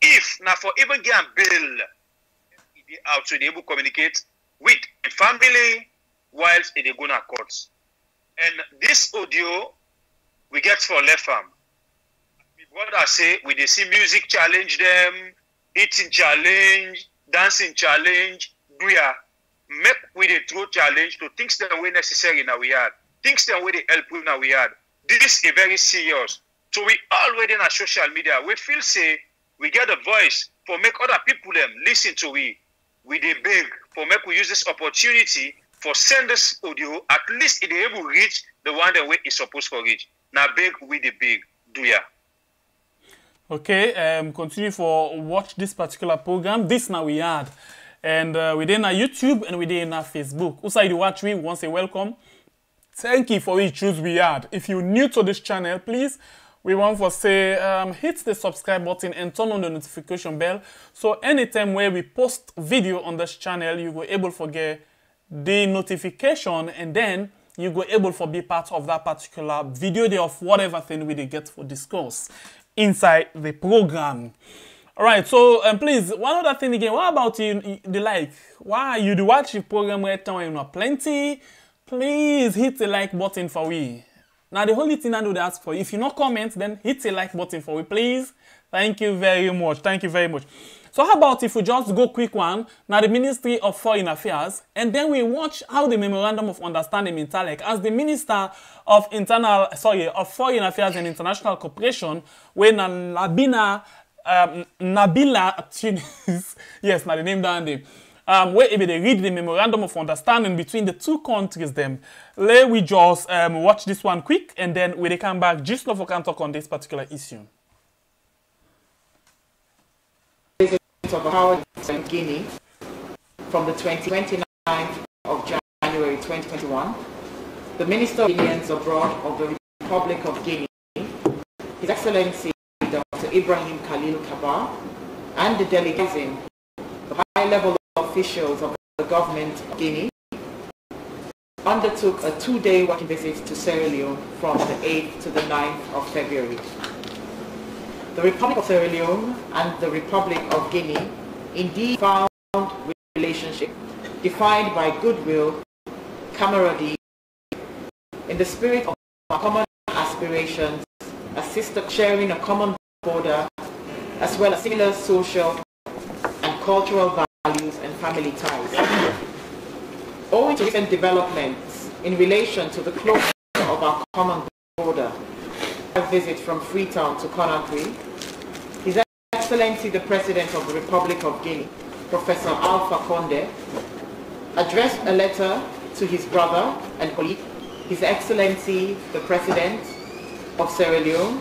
if now for even get a bail out so they able communicate with the family whilst they go to court. And this audio we get for left arm. What I say, we they see music challenge them, eating challenge, dancing challenge, do ya make with a true challenge to things that way necessary now we had. Things that way they help with now we had. This is very serious. So we already in our social media, we feel say we get a voice for make other people them listen to we. We they beg for make we use this opportunity for send this audio, at least it able to reach the one that way is supposed to reach. Now big with the big, do ya? Okay, um, continue for watch this particular program. This now we had, and uh, we did in our YouTube and we did in our Facebook. Also, you watch we once a welcome. Thank you for each choose we had. If you're new to this channel, please, we want for say um, hit the subscribe button and turn on the notification bell. So anytime where we post video on this channel, you will able to get the notification and then you go able to be part of that particular video there of whatever thing we get for discuss inside the program. All right, so um, please, one other thing again, what about you, the like? Why you do watch the program right now and not plenty? Please hit the like button for we. Now the only thing I do ask for, if you not comment, then hit the like button for we, please. Thank you very much. Thank you very much. So how about if we just go quick one, now the Ministry of Foreign Affairs, and then we watch how the Memorandum of Understanding in Talek, as the Minister of Internal, sorry, of Foreign Affairs and International Cooperation, when Nabina, um, Nabila Tunis, yes, now the name down there, um, where they read the Memorandum of Understanding between the two countries them. Let we just um, watch this one quick, and then when they come back, just love we can talk on this particular issue. Of our and Guinea from the twenty-ninth of January twenty twenty-one, the Minister of Indians Abroad of the Republic of Guinea, His Excellency Doctor Ibrahim Khalil Kabar, and the delegates, the high-level officials of the government of Guinea, undertook a two-day working visit to Sierra Leone from the eighth to the ninth of February. The Republic of Sierra Leone and the Republic of Guinea indeed found relationship defined by goodwill, camaraderie, in the spirit of our common aspirations assist the sharing a common border, as well as similar social and cultural values and family ties. Owing to recent developments in relation to the closure of our common border, a visit from Freetown to Conakry, His Excellency the President of the Republic of Guinea, Professor Alpha Condé, addressed a letter to his brother and colleague, His Excellency the President of Sierra Leone,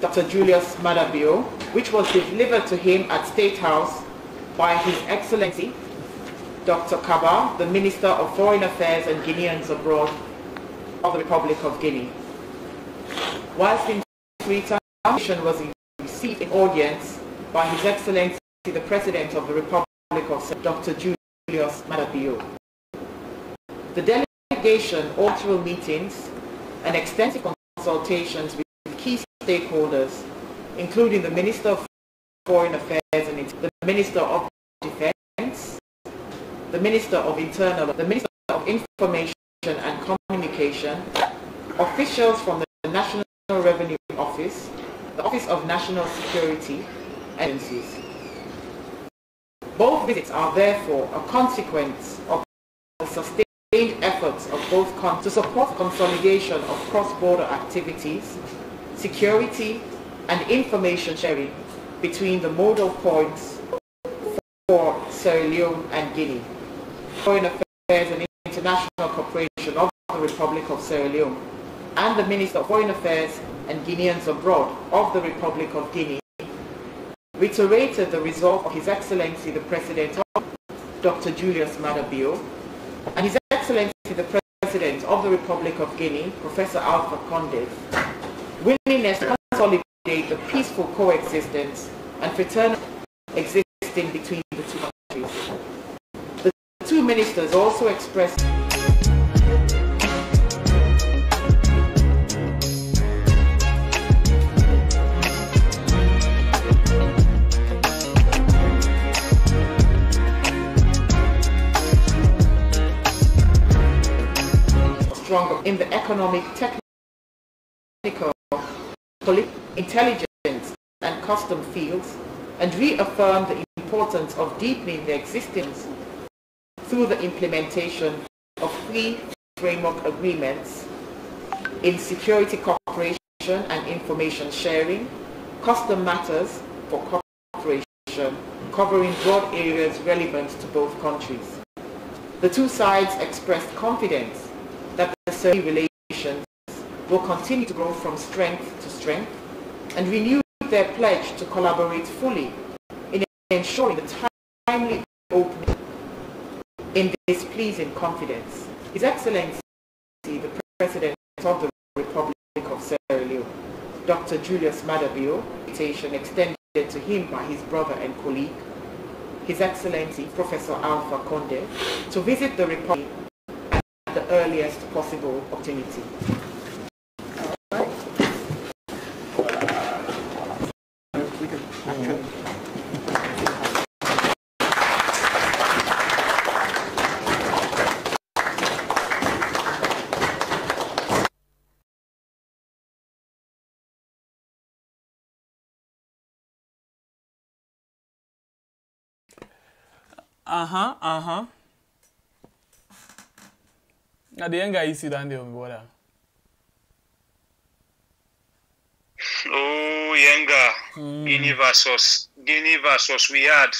Doctor Julius Maada Bio, which was delivered to him at State House by His Excellency Doctor Kabar, the Minister of Foreign Affairs and Guineans Abroad of the Republic of Guinea. Whilst in Freetown, the mission was received in audience by His Excellency the President of the Republic of Sierra Leone, Doctor Julius Maada Bio. The delegation, cultural meetings, and extensive consultations with key stakeholders, including the Minister of Foreign Affairs and the Minister of Defense, the Minister of Internal, the Minister of Information and Communication, officials from the National Revenue Office, the Office of National Security, and agencies. Both visits are therefore a consequence of the sustained efforts of both countries to support consolidation of cross-border activities, security and information sharing between the modal points for Sierra Leone and Guinea, Foreign Affairs and International Cooperation of the Republic of Sierra Leone, and the Minister of Foreign Affairs and Guineans Abroad of the Republic of Guinea, reiterated the resolve of His Excellency the President of Doctor Julius Maada Bio and His Excellency the President of the Republic of Guinea, Professor Alpha Condé, willingness to consolidate the peaceful coexistence and fraternal existing between the two countries. The two ministers also expressed stronger in the economic, technical, intelligence and custom fields, and reaffirm the importance of deepening their existence through the implementation of three framework agreements in security cooperation and information sharing, custom matters for cooperation, covering broad areas relevant to both countries. The two sides expressed confidence that the Sierra relations will continue to grow from strength to strength and renew their pledge to collaborate fully in ensuring the timely opening in this pleasing confidence. His Excellency the President of the Republic of Sierra Leone, Doctor Julius Maada Bio, invitation extended to him by his brother and colleague, His Excellency Professor Alpha Condé, to visit the Republic at the earliest possible opportunity. Uh-huh, uh-huh. At the end, I see down there on water. Oh, Yenga, mm. Guinea versus Guinea versus Wi Yard.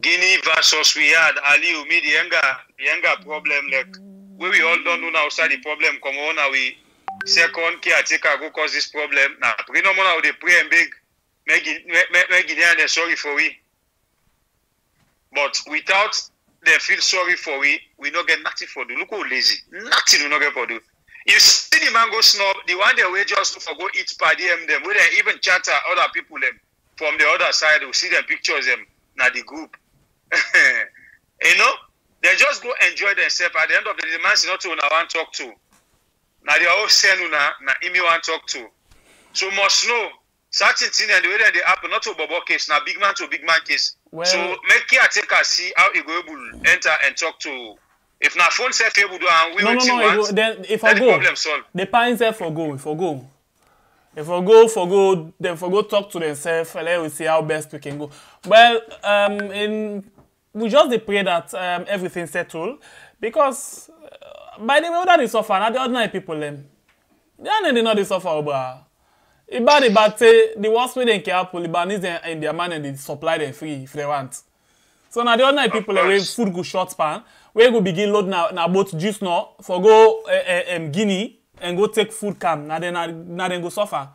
Guinea versus Wi Yard. Ali, you meet Yenga, Yenga problem like we we all don't know now. Outside the problem, come on, now we second caretaker go cause this problem. Now, we know now they pray and big. Make Guineans they're sorry for we. But without they feel sorry for we, we not get nothing for do. Look how lazy. Nothing we not get for do. You see the mango snob, the one they will just for go eat paddy them. We don't even chatter other people them from the other side. We see them pictures them now the group. You know? They just go enjoy themselves. At the end of the day, the man is not who I want to talk to. Now they all send una na imi want to talk to. So must know. Certain thing and the way that they happen, not to Bobo case, now big man to big man case. Well, so make care take a see how he will enter and talk to If na phone set here, we do and we no, will no, see no, once, then if I go, problem solved. The parents there for go, for go. If I go, for go, then for go talk to themselves, and then we see how best we can go. Well, um, in, we just pray that um, everything settled, because uh, by the way, that is suffer, not the ordinary people them. They are not the suffer, bruh. It's bad, it's bad, say, the worst way they can help, Lebanese in their money, they supply them free if they want. So now the ordinary people where food go short span, where go begin load now, now both juice now, for go uh, uh, um, Guinea, and go take food camp, now they, now they go suffer.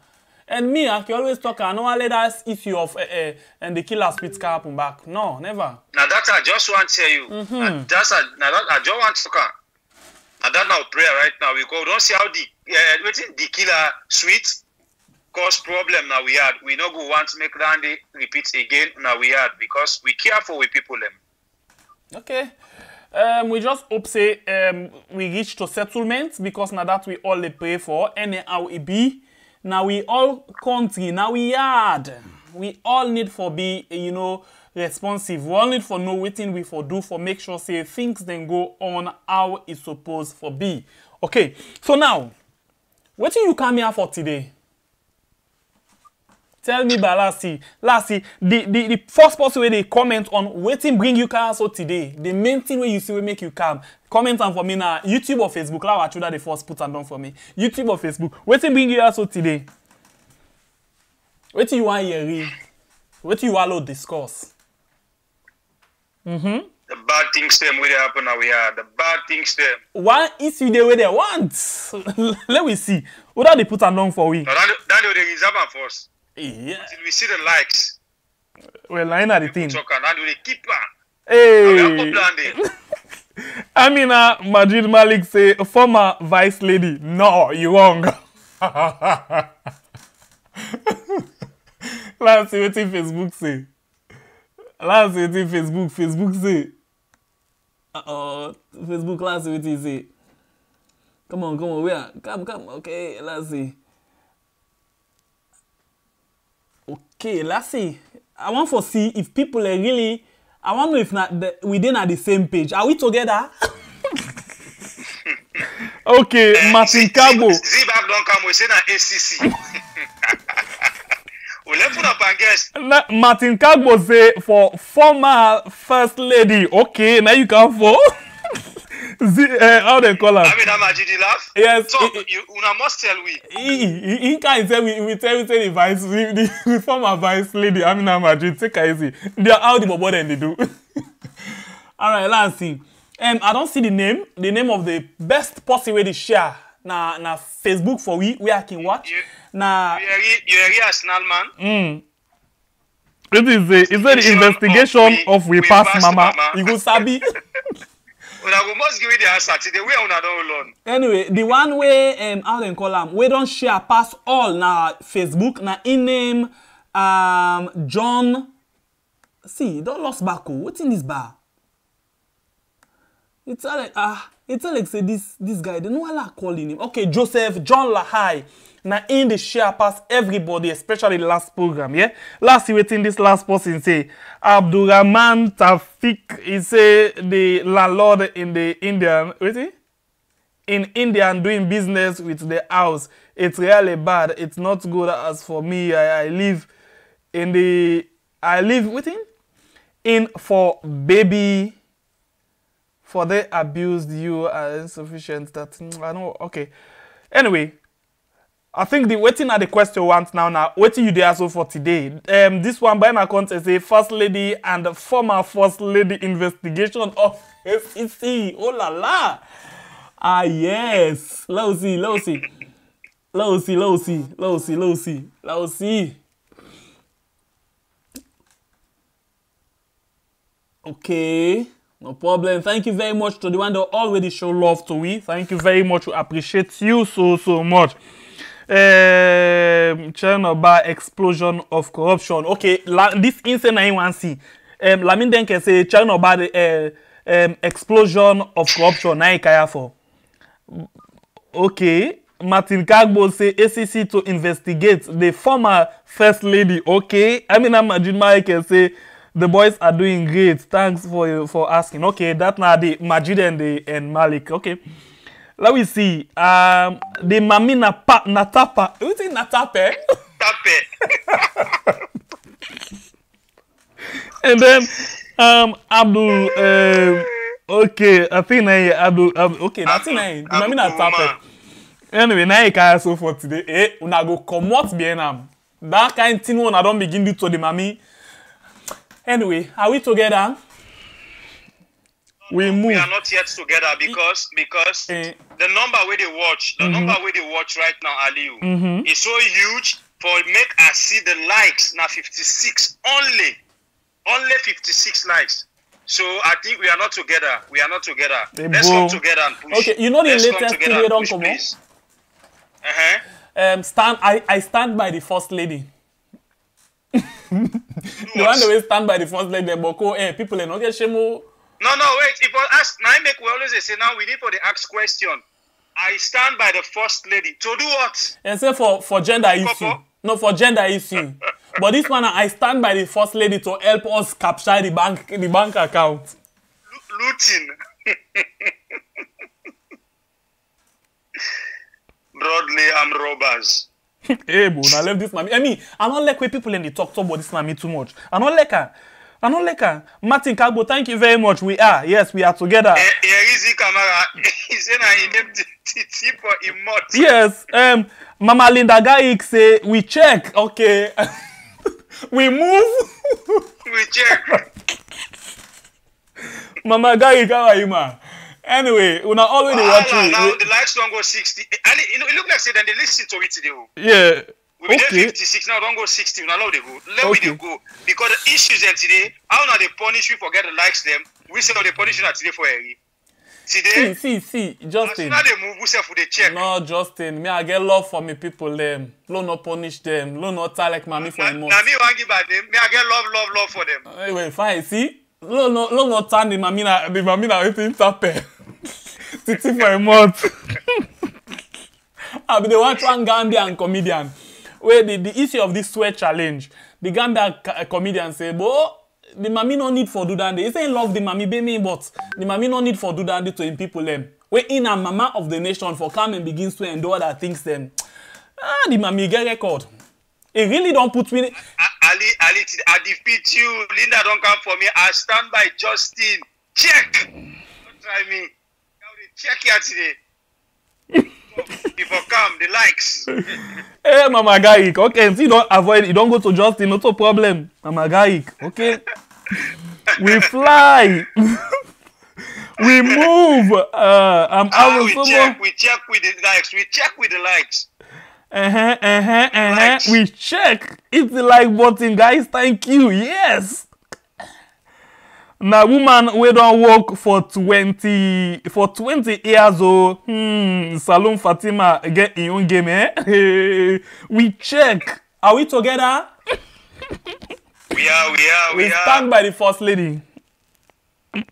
And me, I can always talk, I don't want to let that issue of uh, uh, and the killer spits car up and back. No, never. Now that I just want to tell you. Mm-hmm. Now, that's a, now that I just want to talk. Now that now prayer right now, we go, don't see how the, uh, the killer sweet cause problem now we had. We no go want to make Randy repeat again now we had, because we care for we people them. Okay. Um, we just hope say um, we reach to settlement, because now that we all they pray for, anyhow it be. Now we all country, now we yard. We all need for be, you know, responsive. We all need for know waiting we for do for make sure say things then go on how it's supposed for be. Okay. So now, what do you come here for today? Tell me, by Lassie, Lassie, the, the, the first person where they comment on waiting bring you car so today, the main thing where you see will make you calm. Comment on for me now, YouTube or Facebook, I watch that they first put and down for me. YouTube or Facebook, waiting bring you so today. What you want to hear? What you want to discuss? Mm-hmm. The bad things them where they happen now we are. The bad things them. One issue the way they want. Let me see. What are they put and down for we? No, that, that is the reserve for us. Yeah. Until we see the likes. We're lying at the thing. Hey. Amina Majid Malik say, former vice lady. No, you wrong. Let's see what Facebook say. Let's see what Facebook Facebook say. Uh oh, Facebook. Let's see what he say. Come on, come on, where? Come, come. Okay, let's see. Okay, let's see. I want to see if people are really. I want to know if not the, we didn't at the same page. Are we together? Okay, uh, Martin Cabo. Zibab don't come. We say that A C C. We left put up and guess. Martin Cabo say for former first lady. Okay, now you come for. Z, uh, how they call her? I mean, I'm a G D laugh. Yes. So, it, you, you must tell we. He, he can't tell we, we tell we tell the vice, we, the, the former vice lady, I mean, I'm a G D, take her easy. They are out the bobo then they do. Alright, let's see. Um, I don't see the name, the name of the best possible way to share. Na, na Facebook for we, where I can watch. You, na. You are here as Snellman. Mm. It is the, it's the investigation of we, of we pass, pass mama. mama. You go sabi. We must give you the answer today. We don't learn. Anyway, the one way um how they call them, we don't share past all na Facebook na in name um John. See, don't lost back. What's in this bar? It's like ah, uh, it's like say this this guy. They know how to call him. Okay, Joseph John Lahai. Na in the share past everybody, especially the last program. Yeah, last you waiting this last person say Abdurrahman Tafik. He say the landlord in the Indian waiting in Indian doing business with the house. It's really bad. It's not good. As for me, I, I live in the I live waiting in for baby. For they abused you are insufficient. That I know. Okay. Anyway. I think the waiting at the question once now now waiting you there so for today. Um this one by my account is a first lady and a former first lady investigation of S E C. Oh la la. Ah yes. Low see, low see. Low see, low see, low see, low see, low see. Okay. No problem. Thank you very much to the one that already show love to we. Thank you very much. We appreciate you so so much. Um, Chernobyl explosion of corruption. Okay, la, this incident I want to see. Um, Lamin then can say Chernobyl uh, um, explosion of corruption. I care for. Okay, Martin Kagbo say A C C to investigate the former first lady. Okay, I mean, I'm Majid Mike can say The boys are doing great. Thanks for for asking. Okay, that now the Majid and the and Malik. Okay, let me see. Um, the mami napa natapa. You say natape? Tape. And then um Abdul. Uh, okay, I think I Abdul. Abdul okay, that's it. The mami natape. Anyway, now you can so for today. Eh, una go come out Vietnam. That kind of thing when I don't begin to the mami. Anyway, are we together? No, we no, move. We are not yet together because because uh, the number where they watch, the mm-hmm. number where they watch right now, Aliu, mm-hmm. is so huge. For make us see the likes now, fifty-six only, only fifty-six likes. So I think we are not together. We are not together. Hey, Let's bro. come together and push. Okay, you know the Let's latest thing we don't come on. Uh huh. Um, stand. I I stand by the first lady. The one that will stand by the first lady, the Boko, eh, people are not get shemo. No, no, wait. If I ask, now I make we always say now we need for the ask question. I stand by the first lady to do what? And say for for gender issue. No, for gender issue. But this one, I stand by the first lady to help us capture the bank the bank account. L looting. Broadly, I'm robbers. Hey, bro, I love this mommy. I mean, I don't like when people in the talk talk about this mommy too much. I don't like her. I don't like her. Martin Kagbo, thank you very much. We are, yes, we are together. Yes, um, Mama Linda Gaik say we check. Okay, we move. We check. Mama Gaik, how are you, ma? Anyway, we're not always ah, watching. Now, now the likes don't go sixty. And it, it look like say then they listen to it today. Yeah. We okay. Did fifty-six now. Don't go sixty. Now they go. Let okay. we go because the issues then today. How now they punish we forget the likes them? We say now they punish now today for Harry. Today. See, see, see. Justin. Now they move. We say for the check. No, Justin. Me I get love for me people them. Lo no punish them. Lo no tell like mommy for them. Now me want give by them. Me I get love, love, love for them. Anyway, fine. See. No, no, no, no, turn the mamina, the mamina, waiting tape. Sitting for a month. I'll be the one from Gambian comedian. Where the, the issue of this sweat challenge, the Gambian comedian say, Bo, the mami no need for do that. He say, love the mami, baby, but the mami no need for do that to him people them. Where in a mama of the nation for come and begins to endure that things them. Ah, the mami get record. It really don't put me. Ali, Ali, I defeat you. Linda, don't come for me. I stand by Justin. Check. Don't try me. Check here today. People come, the likes. Hey, Mama Gaik. Okay, see, don't avoid. You don't go to Justin. Not a problem, Mama Gaik. Okay. We fly. We move. Uh, I'm ah, out we, so check, we check with the likes. We check with the likes. Uh-huh, uh-huh, uh-huh. We check. It's the like button, guys. Thank you. Yes. Now, woman, we don't work for twenty for twenty years old. Hmm. Salon Fatima get in your game, eh? We check. Are we together? We are, we are, we, we are. Stand by the first lady. The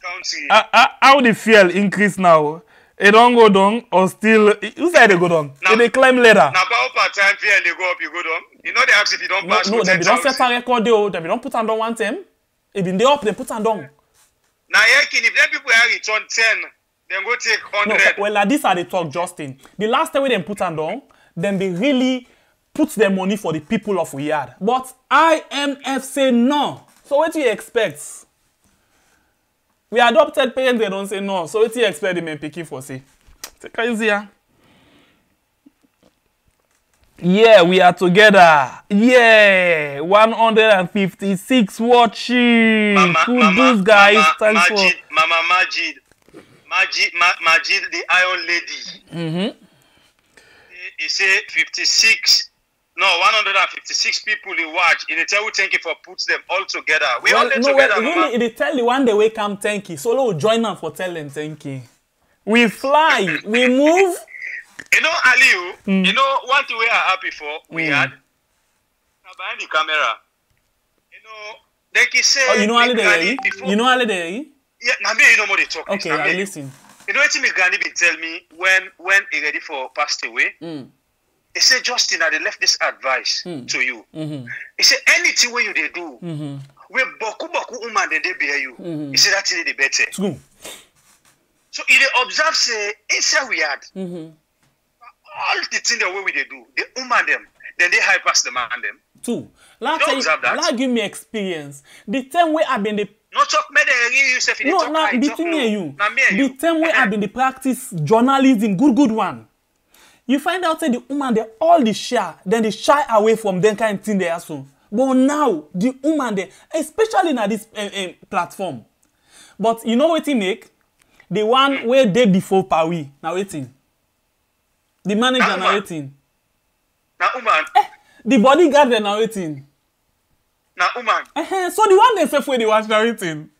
country. Uh, uh, how the fuel increase now? It don't go down or still who said they go down? Now, they climb ladder. Now power part time fear they go up, you go down. You know they ask if you don't pass. No, no they don't set a record though. They don't put on down one time. If they up, they put on down. Now if them people are return ten, then go take hundred. No, well like this are the talk, Justin. The last time we them put on down, then they really put their money for the people of Wi Yard. But I M F say no. So what do you expect? We adopted parents, they don't say no. So what do you expect them to pick it for, see? Take it easier. Yeah, we are together. Yeah, one hundred fifty-six watching. Mama, Who mama, those guys? Mama, Thanks Majid, for... Mama Majid. Majid, Ma Majid, the Iron Lady. Mm-hmm. He, he said fifty-six. No, one hundred fifty-six people they watch. They tell you thank you for put them all together. We well, all no, together. Well, really, they tell you one day we come thank you. Solo join them for telling thank you. We fly, we move. You know, Aliu, mm. you know one thing we are happy for, mm. we had behind the camera. You know, they can say. Oh, you know Ali Day? You know Ali Day? Yeah, now me you know more they talk. Okay, I listen. You know what Gandhi been tell me when when he ready for passed away? Mm. He said, Justin, I left this advice mm. to you. Mm-hmm. He said, anything where you they do, mm-hmm. where boku boku woman they bear you, mm-hmm. he said that's the better. True. So he they observe say it's a weird. Mm-hmm. All the things the way we they do, they woman them, then they high pass the man them. True. Like you, like give me experience. The time where I've been the no talk me the yourself in the no, na between me and you. The time where I've been the practice journalism, good good one. You find out that the woman they all the share, then they shy away from them kind of thing they ask for. But now the woman they, especially in this uh, uh, platform. But you know what they make? The one where they before Pawi now waiting. The manager now waiting. Now woman. Eh, the bodyguard they now waiting. Now woman. Eh, so the one they say for the watch now waiting.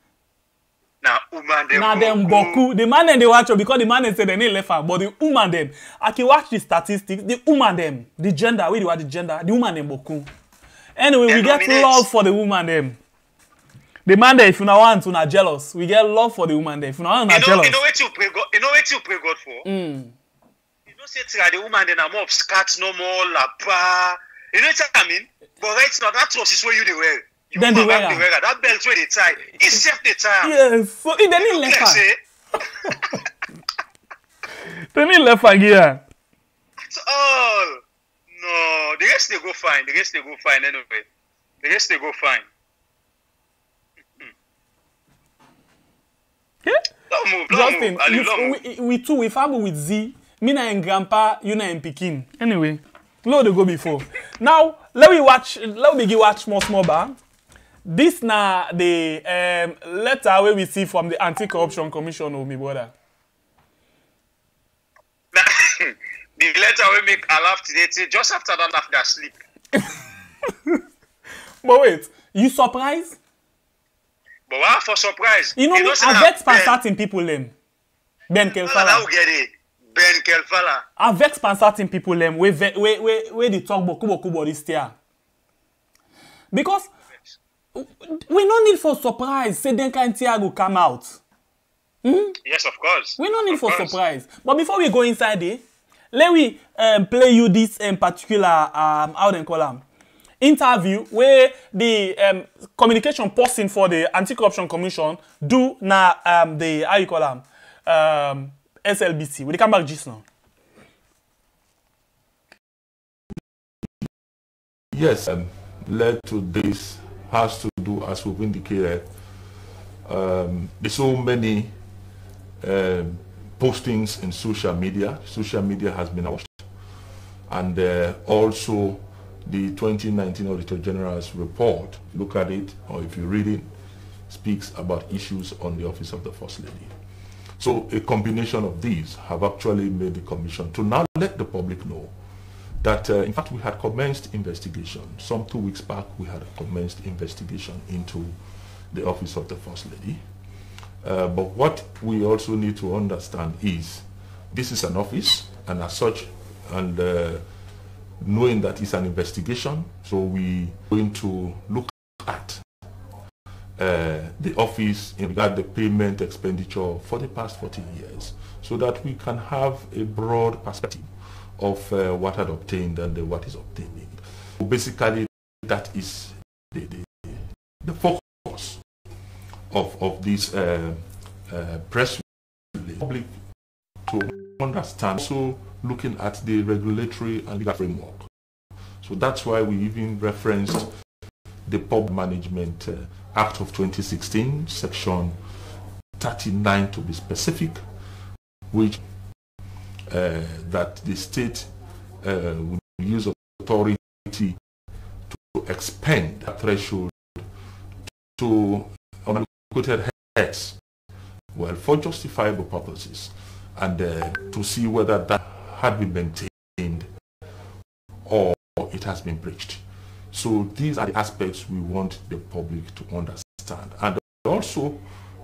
Na woman dem. Na dem boku. The man dem they watch because the man dem say they need left her, but the woman dem. I can watch the statistics. The woman dem, the gender, where they watch the gender, the woman dem boku. Anyway, we get love for the woman dem. The man dem, if you na want to na jealous, we get love for the woman dem. If you na want to na jealous. You know what you pray God. You know what you pray God for. Mm. You know say the woman dem na more upskirt, no more lapa. You know what I mean? But right now that dress is where you dey wear. You then the wearer. The wearer. That belt where they tie, it's safe they tie. Yes, so it didn't left her. They didn't left her gear. That's all. No, the rest they go fine. The rest they go fine anyway. The rest they go fine. Yeah? Don't move, don't Justin, move. Ali, don't move. We, we two, we family with Z. Me na and grandpa, you na and Pekin. Anyway, no they go before. Now let me watch. Let me give watch more small bar. This na the um, letter where we see from the Anti Corruption Commission of me brother. The letter we make I laugh today, just after that laugh that sleep. But wait, you surprised? But why for surprise? You know, I vex pansarting people them. Ben Kaifala. Now get it. Ben Kaifala. I vex pansarting people them. We we we we the talk boku boku bodies there. Because we no need for surprise. Say then kind Tiago come out. Hmm? Yes, of course. We no need of for course. Surprise. But before we go inside there, let me um, play you this in um, particular um, how they call them interview where the um, communication person for the Anti-Corruption Commission do na um, the how you call them um, S L B C. Will they come back just now? Yes, um, led to this. Has to do, as we've indicated, um, there's so many um, postings in social media. Social media has been watched, and uh, also the twenty nineteen Auditor General's report. Look at it, or if you read it, speaks about issues on the office of the First Lady. So a combination of these have actually made the Commission to now let the public know that, uh, in fact, we had commenced investigation. Some two weeks back, we had commenced investigation into the office of the First Lady. Uh, but what we also need to understand is this is an office, and as such, and uh, knowing that it's an investigation, so we're going to look at uh, the office in regard to the payment expenditure for the past fourteen years, so that we can have a broad perspective of uh, what had obtained and uh, what is obtaining. So basically, that is the, the, the focus of, of this uh, uh, press release. Public to understand, so looking at the regulatory and legal framework. So that's why we even referenced the Pub Management uh, Act of twenty sixteen, section thirty-nine to be specific, which Uh, that the state uh, will use authority to expand the threshold to unallocated heads, well, for justifiable purposes, and uh, to see whether that had been maintained or it has been breached. So these are the aspects we want the public to understand, and also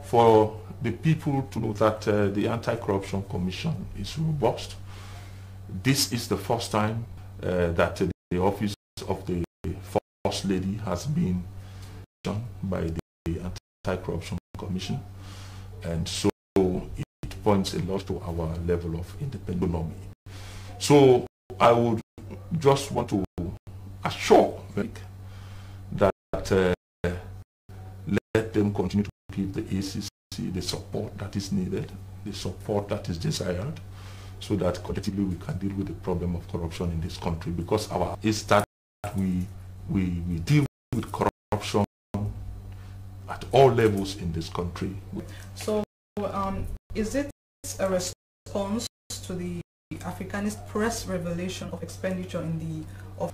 for the people to know that uh, the Anti-Corruption Commission is robust. This is the first time uh, that uh, the office of the First Lady has been done by the Anti-Corruption Commission, and so it points a lot to our level of independence. So I would just want to assure that uh, let them continue to give the A C C the support that is needed, the support that is desired, so that collectively we can deal with the problem of corruption in this country. Because our is that we we we deal with corruption at all levels in this country. So, um, is it a response to the Africanist press revelation of expenditure in the? Of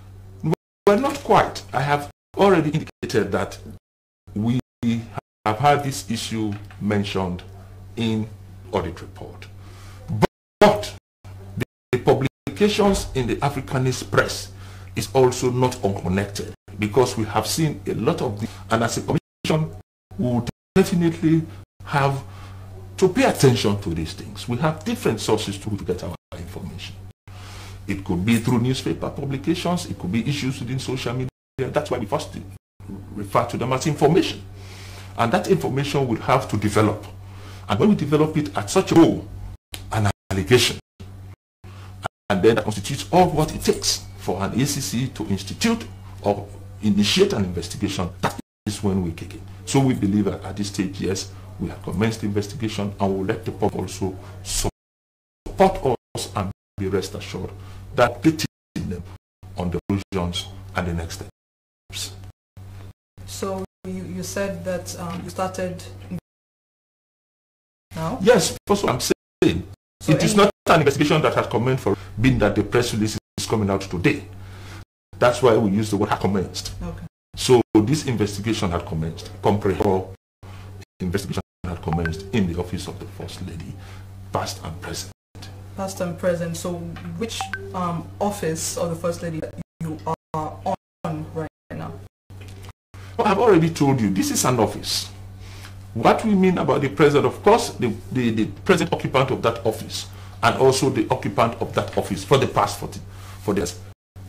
well, not quite. I have already indicated that we have had this issue mentioned in audit report, but, but the, the publications in the Africanist press is also not unconnected, because we have seen a lot of this, and as a commission we would definitely have to pay attention to these things. We have different sources to get our information. It could be through newspaper publications, it could be issues within social media. That's why we first refer to them as information. And that information will have to develop. And when we develop it at such a role, an allegation, and then that constitutes all what it takes for an A C C to institute or initiate an investigation, that is when we kick in. So we believe that at this stage, yes, we have commenced the investigation, and we will let the public also support us and be rest assured that updating them on the conclusions and the next steps. So you, you said that um, you started now? Yes, that's what I'm saying. So it is not an investigation that has commenced for being that the press release is coming out today. That's why we use the word commenced. Okay. So this investigation had commenced, comprehensive investigation had commenced in the office of the First Lady, past and present. Past and present. So which um, office of the First Lady that you are on right now? Well, I've already told you, this is an office. What we mean about the present, of course, the, the, the present occupant of that office, and also the occupant of that office for the past forty, for the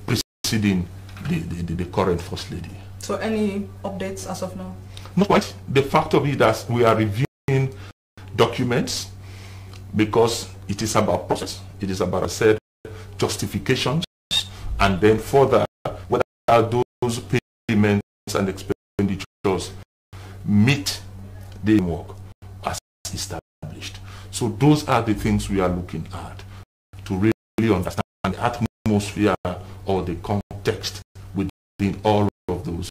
preceding the, the, the, the current First Lady. So any updates as of now? Not quite. The fact of it is we are reviewing documents, because it is about process. It is about, I said, justifications, and then further, whether those payments and expenditures meet the work as established. So those are the things we are looking at to really understand the atmosphere or the context within all of those.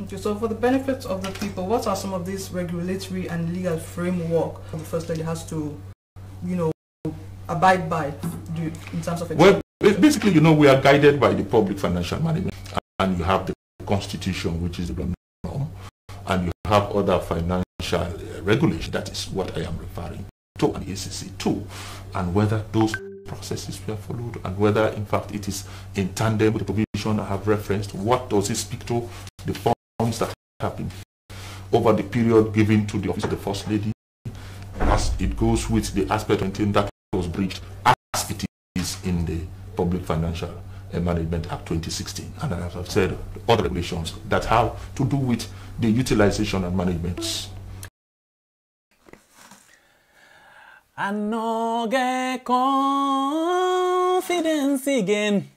Okay, so for the benefit of the people, what are some of these regulatory and legal framework the First Lady has to, you know, abide by in terms of? Well, basically, you know, we are guided by the Public Financial Management, and you have the Constitution, which is the norm, and you have other financial regulation. That is what I am referring to, and A C C too, and whether those processes were followed, and whether, in fact, it is in tandem with the provision I have referenced. What does it speak to? The form that happened over the period given to the office of the First Lady, as it goes with the aspect of that was breached, as it is in the Public Financial Management Act twenty sixteen, and as I've said, other regulations that have to do with the utilization and management. And no get confidence again.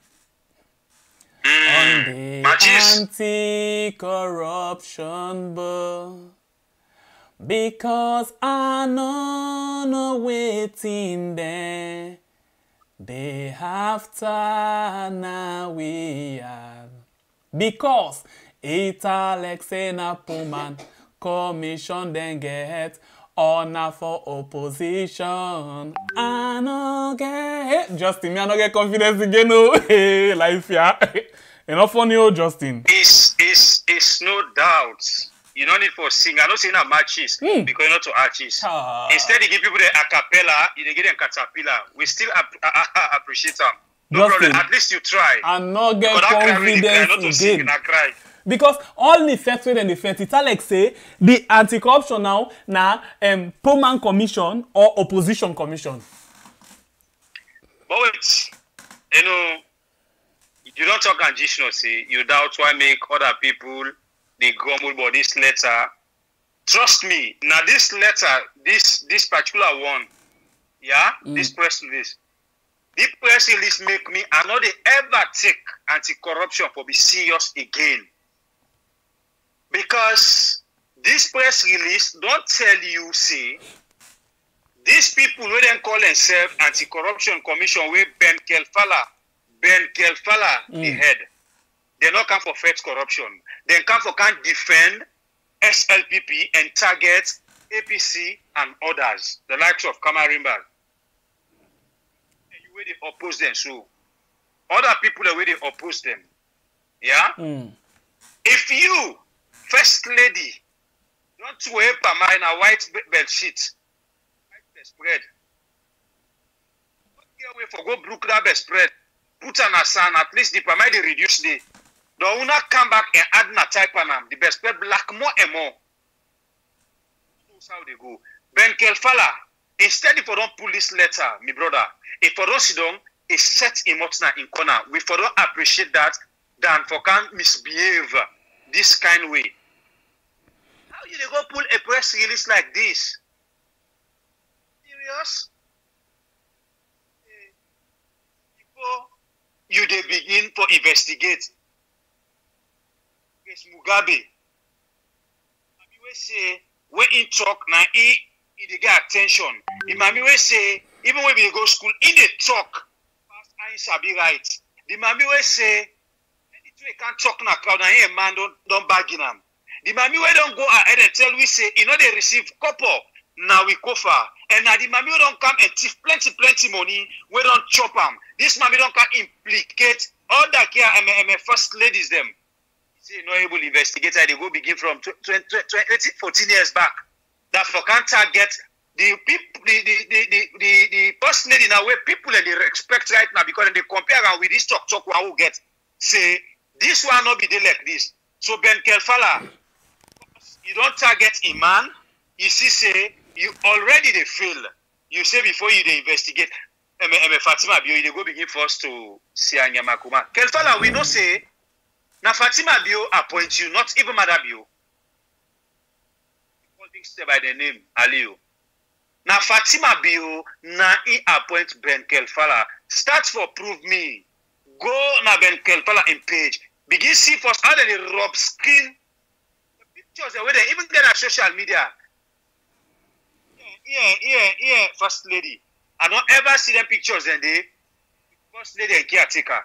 On the anti-corruption bill, because I know no waiting there, they have time now we are. Because it's Alexena Puman commission then get honor for opposition. I no get Justin, me I no get confidence again. Oh, hey, life yeah. Enough funny, oh, Justin. It's it's it's no doubt. You don't need for sing. I don't sing that matches mm. because you're not to artists. Ah. Instead, you give people the acapella, you give them caterpillar. We still ap appreciate them. No Justin, problem. At least you try. And not get confidence again. Because all the facts and the facts, it's Alex say the anti-corruption now, now, um, Pullman Commission or Opposition Commission. But wait, you know, you don't talk additional, see, you doubt why make other people they grumble about this letter. Trust me, now this letter, this this particular one, yeah, mm. this press release, The press release make me, I know they ever take anti-corruption for be serious again. Because this press release don't tell you, say, these people where they call themselves Anti-Corruption Commission, where Ben Kaifala, Ben Kaifala, mm. the head, they not come for fight corruption. They come for can't defend S L P P and target A P C and others, the likes of Kamarimba. You where they oppose them, so other people are where they oppose them. Yeah. Mm. If you, First Lady, don't wear a in a white belt sheet. Spread. Get away for go brook that best spread. Put an asan at least the permit they reduce the. The owner come back and add na type anam. The best spread black more and more. That's how they go. Ben Kaifala, instead if I don't pull this letter, my brother, if I don't sit down, it set him up in corner. We for don't appreciate that than for can misbehave this kind way. How you they go pull a press release like this? Before you they begin for investigate, it's Mugabe. Mami we say when he talk now he he they get attention. The mami we say even when we go school in the talk, past I sabi right. The mami we say when the two can't talk now crowd and he a man don't don't bargain him. The mami we don't go ahead and tell we say you know they receive couple. Now we go far. And now the mommy don't come and thief plenty, plenty money. We don't chop them. This mommy don't come implicate all that care and my, my first ladies them. See, no able investigator, they go begin from twenty, twenty, fourteen years back. That for can't target the people, the the the the, the, the first lady now where people and they respect right now because they compare her with this talk talk one will get. Say this one not be there like this. So Ben Kaifala, you don't target a man. You see, say. You already they fail. You say before you they investigate. M M Fatima Bio, they go begin first to see Anyamakuma. Kaifala, we don't say. Now Fatima Bio appoint you, not even Maada Bio. Calling step by the name Aliu. Now Fatima Bio, na he appoint Ben Kaifala. Start for prove me. Go na Ben Kaifala in page. Begin see first how they rub skin. The pictures away there, even there on social media. Yeah, yeah, yeah, first lady. I don't ever see them pictures and they first lady and caretaker.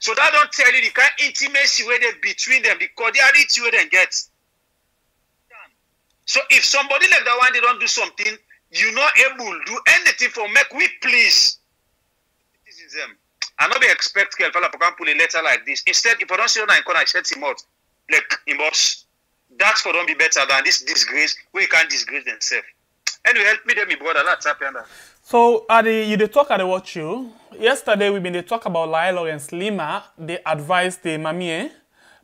So that don't tell you the kind of intimacy where they between them, the cordiality where they get. So if somebody like that one they don't do something, you're not able to do anything for make we please. This is them. I not be expect Kaifala to pull a letter like this. Instead, if I don't see on corner, I set him out. Like him boss. That's for them be better than this disgrace where you can't disgrace themselves. And you help me there, my brother. That's happened. So, at the, you the talk at the watch you. Yesterday, we been the talk about Laila and Slima. They advised the mami, eh?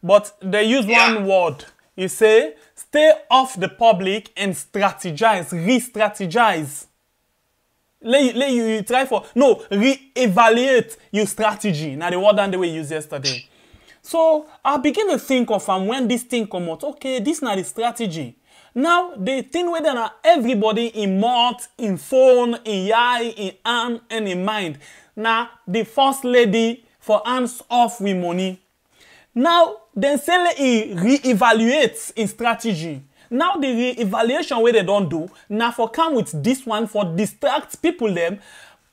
But they use yeah. one word. You say, stay off the public and strategize, re-strategize. Let, let you, you try for, no, re-evaluate your strategy. Now, the word than the way you used yesterday. So, I begin to think of um, when this thing come out. Okay, this is not the strategy. Now, the thing where there are everybody in mouth, in phone, in eye, in arm, and in mind. Now, the first lady for hands off with money. Now, then say he re-evaluates in strategy. Now, the re-evaluation where they don't do, now for come with this one for distract people them,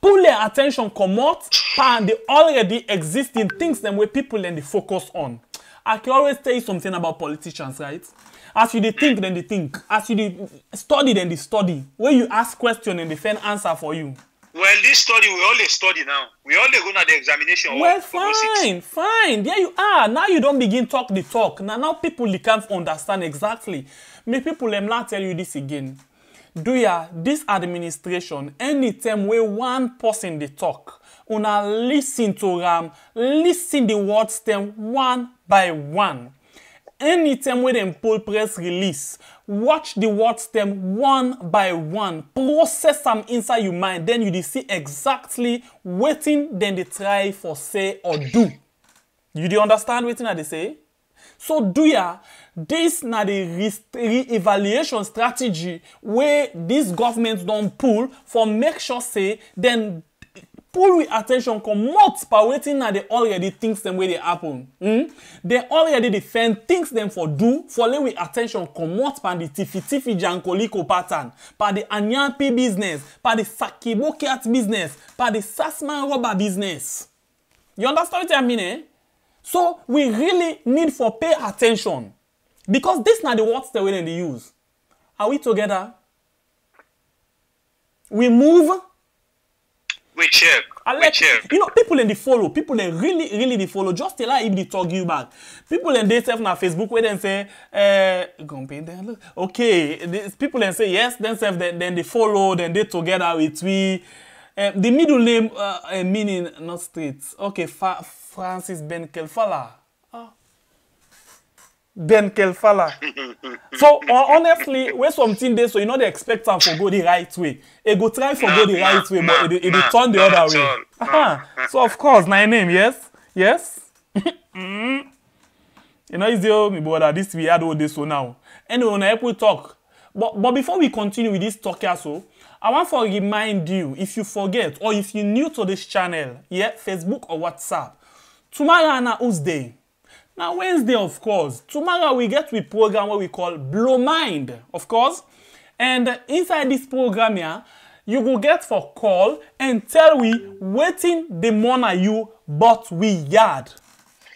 pull their attention, come out, and the already existing things them where people then they focus on. I can always tell you something about politicians, right? As you they think, then they think. As you they study, then they study. When you ask question, and they find answer for you. Well, this study, we only study now. We only go to the examination. Well, fine, fine. There you are. Now you don't begin talk the talk. Now, now people they can't understand exactly. Me people, let me tell you this again. Do ya this administration? Anytime where one person they talk, una listen to them, listen the words them one by one. Anytime when they pull press release, watch the words them one by one. Process them inside your mind. Then you see exactly waiting. Then they try for say or do. You do understand waiting that they say? So do ya this na the re-evaluation strategy where these governments don't pull for make sure say then pull with attention, comot by waiting that they already thinks them where they happen. Mm? They already defend things them for do, follow with attention, comot by the tifi tifi jankoliko pattern, by the anyanpi business, by the sakibo cat business, by the sasman robber business. You understand what I mean, eh? So we really need for pay attention. Because this now the words they will really use. Are we together? We move. We check. Let, we check. You know, people in the follow, people in really, really the follow. Just tell her if they talk you back. People in they self on Facebook where they say, uh, okay, these people then say yes, then self, then, then they follow, then they together with we. Uh, the middle name uh, uh, meaning not straight. Okay, Fa Francis Ben Kaifala. Oh. Ben Kaifala. So uh, honestly, when something there, so you know they expect them to go the right way. They go try for nah, go the nah, right way, nah, but it nah, will turn the nah, other nah, way. Nah, Aha. Nah. So of course, my name, yes, yes. mm. You know, it's your me brother. This we had all this so now. Anyway, on help we talk. But but before we continue with this talk, so. I want to remind you, if you forget or if you're new to this channel, yeah, Facebook or WhatsApp, tomorrow na whose day? Now Wednesday, of course. Tomorrow we get we program what we call Blow Mind, of course. And inside this program here, you will get for call and tell we waiting the money you but we yard.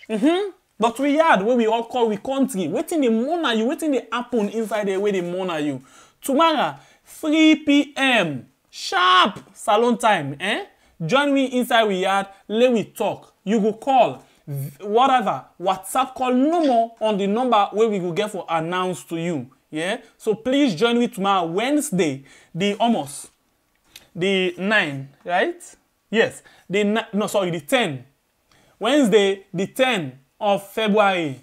Mm-hmm. But we yard where we all call we country. Waiting the money you, waiting the happen inside the way the money you. Tomorrow. three p m sharp salon time, eh? Join me inside we yard, let we talk. You go call whatever WhatsApp call no more on the number where we go get for announce to you, yeah. So please join me tomorrow Wednesday, the almost the nine, right? Yes, the no sorry the ten, Wednesday the ten of February.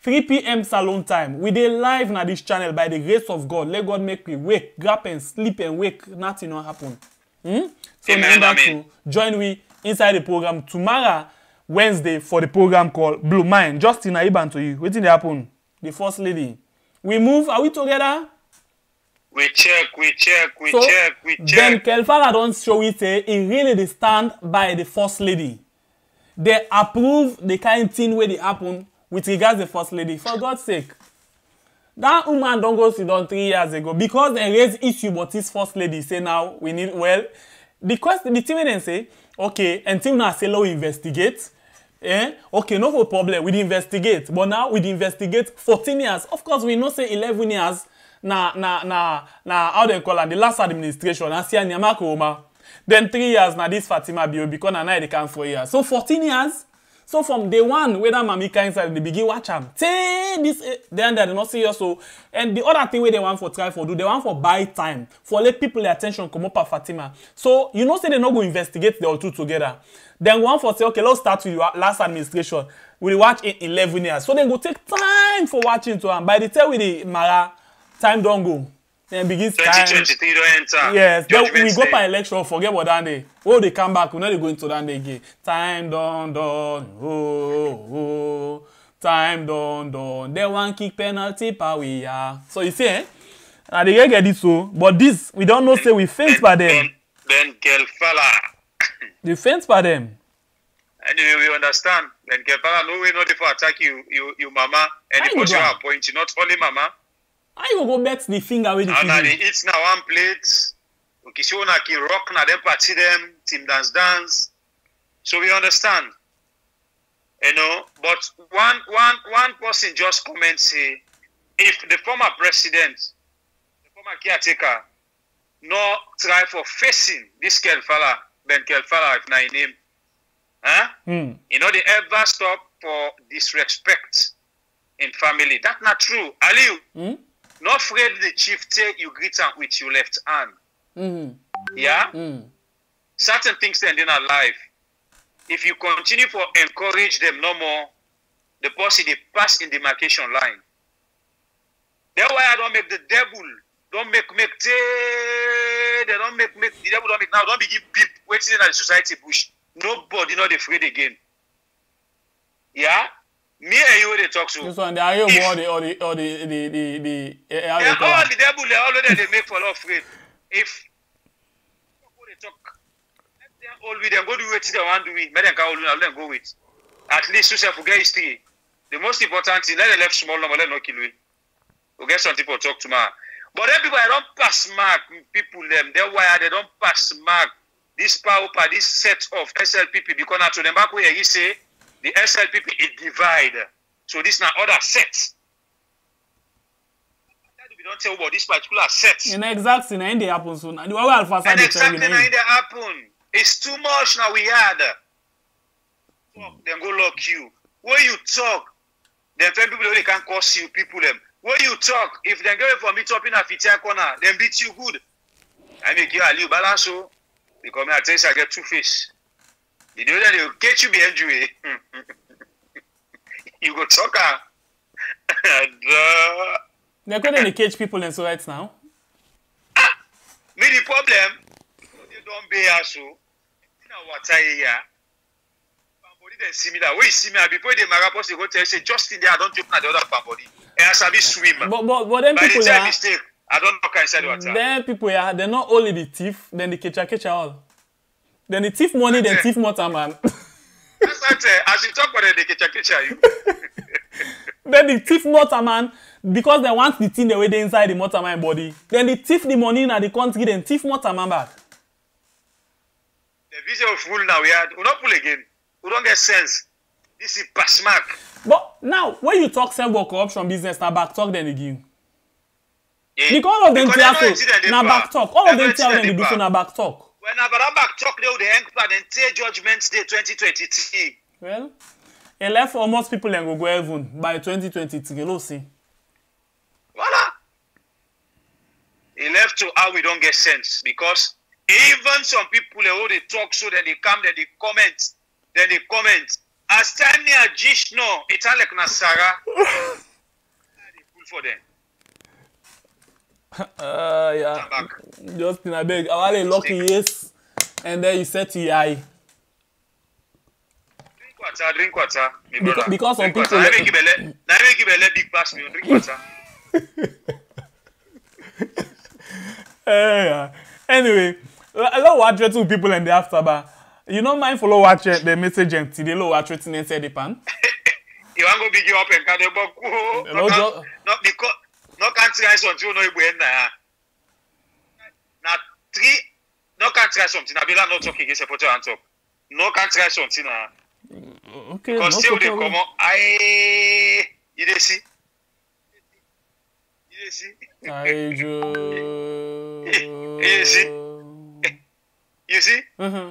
three p m salon time. We dey live na this channel by the grace of God. Let God make we wake, grab and sleep and wake. Nothing will happen. Hmm? So amen, remember amen. To join we inside the program tomorrow, Wednesday, for the program called Blue Mind. Justin Iban to you. What did happen? The first lady. We move. Are we together? We check, we check, we so, check, we check. Ben Kaifala don't show it. Eh? He really dey stand by the first lady. They approve the kind of thing where they happen. With regards to the first lady, for God's sake, that woman don't go sit down three years ago because they raised issue. But this first lady say now we need well. The question, the team then say okay, and team now say let we investigate. Eh? Okay, no problem. We investigate, but now we investigate fourteen years. Of course, we not say eleven years. Na na na na how they call it, the last administration. I see Nyamakuroma. Then three years now this Fatima Bio because now they can four years. So fourteen years. So from day one, whether Mamika inside they begin watch them. This then they're not serious. So and the other thing where they want for try for do, they want for buy time. For let people their attention come up at Fatima. So you know say they not go investigate the all two together. Then one for say, okay, let's start with your last administration. We watch in eleven years. So they go take time for watching to them. By the time with the Mara, time don't go. Then begins time. twenty twenty-three don't enter. Yes, then we go by election, forget what that day. Oh, they come back, we know they go into that day again. Time done, done, oh, oh. Time done, done. They want kick penalty, power we are. So you see, eh? Now they get it so, but this, we don't know, say we faint by them. Ben Kaifala. They faint by them. Anyway, we understand. Ben Kaifala, no way, not if I attack you, you, you mama, and the person you appoint, you not only mama. I will go back to the finger with the finger. And they eat now one plate. Okay, so na ki rock na them party them, team dance dance. So we understand. You know, but one one one person just comment say if the former president, the former caretaker, no try for facing this Kaifala, Ben Kaifala if na his name. Huh? Mm. You know, they ever stop for disrespect in family. That's not true. Aliu. Mm? Not afraid the chieftain, you greet him with your left hand. Mm-hmm. Yeah? Mm. Certain things then in our life. If you continue for encourage them no more, the person they pass in the demarcation line. That's why I don't make the devil. Don't make make they, they don't make make the devil don't make now. Don't be give beep waiting in the society bush. Nobody not afraid again. Yeah? Me and you, they talk to. This one, they are if, more the, or the, or the, the, the, the, the all the devil, they already they make for love. If, they talk, let them all with them, go do it they want to do it. Let them go with. At least you forget history. The most important thing, let them left small number, let them not kill you. We get some people talk to me. But then people, I don't pass mark people them. They why they don't pass mark this power, this set of S L P P, because now to them back where he say the S L P P is divided. So this now other sets. We don't tell about this particular set. In exact in India happens soon. And exactly in India happen. It's too much now we had. Talk, then go lock you. When you talk, then tell people they can't curse you, people them. When you talk, if they get for me talking a fifty corner, then beat you good. I make you a little balance, so because I tell you I get two face. You know that you catch you behind you. You go talk. They're going to catch people and so right now. Ah, me the problem. You don't be here, so. You know what I hear. Bambody they see me that. When you see me, before they marry, they go tell you say just in there. I don't jump at the other bambody. And I sabi swim. But but but then by people the are. Mistake, I don't know inside water. Then people are. They're not only the thief. Then the catcher catcher all. Then the thief money. Then thief motor man. That's not it. As you talk about it, the catcher catcher you. Then the thief motor man. Because they want the thing the way they inside the motorman body. Then they thief the money in the country, then thief motorman back. The vision of rule now, we had, we don't pull again. We don't get sense. This is pass mark. But now, when you talk about corruption business, now back talk then again. Yeah. Because all of them tell us, now back talk. All of them tell them to do so, now back talk. When I back talk, they will hang back and take Judgment Day twenty twenty-three. Well, it left for most people and go go heaven by twenty twenty-three. Let's see. Voila. He left to how we don't get sense, because even some people they hold they talk so that they come, then they comment, then they comment. As time near Jish no, it's like Nasara. They pull for them. Uh yeah. Just in a beg. I really lucky yes, and then you said to I. Drink water, drink water, my brother. Because, because drink some water. People. I make you belle. I make you belle big pass me. Drink water. uh, anyway, I don't watch it to people in the afterbar. You don't mind follow watch it, the message and they don't watch it in the pan. You want to big you up and can't you go? Not because no country has something. No, you win there. Now three no country has something. I be not talking against a photo and talk. No country has something. Okay, because still they come on. I you didn't see. I do. You see? You see? Uh huh.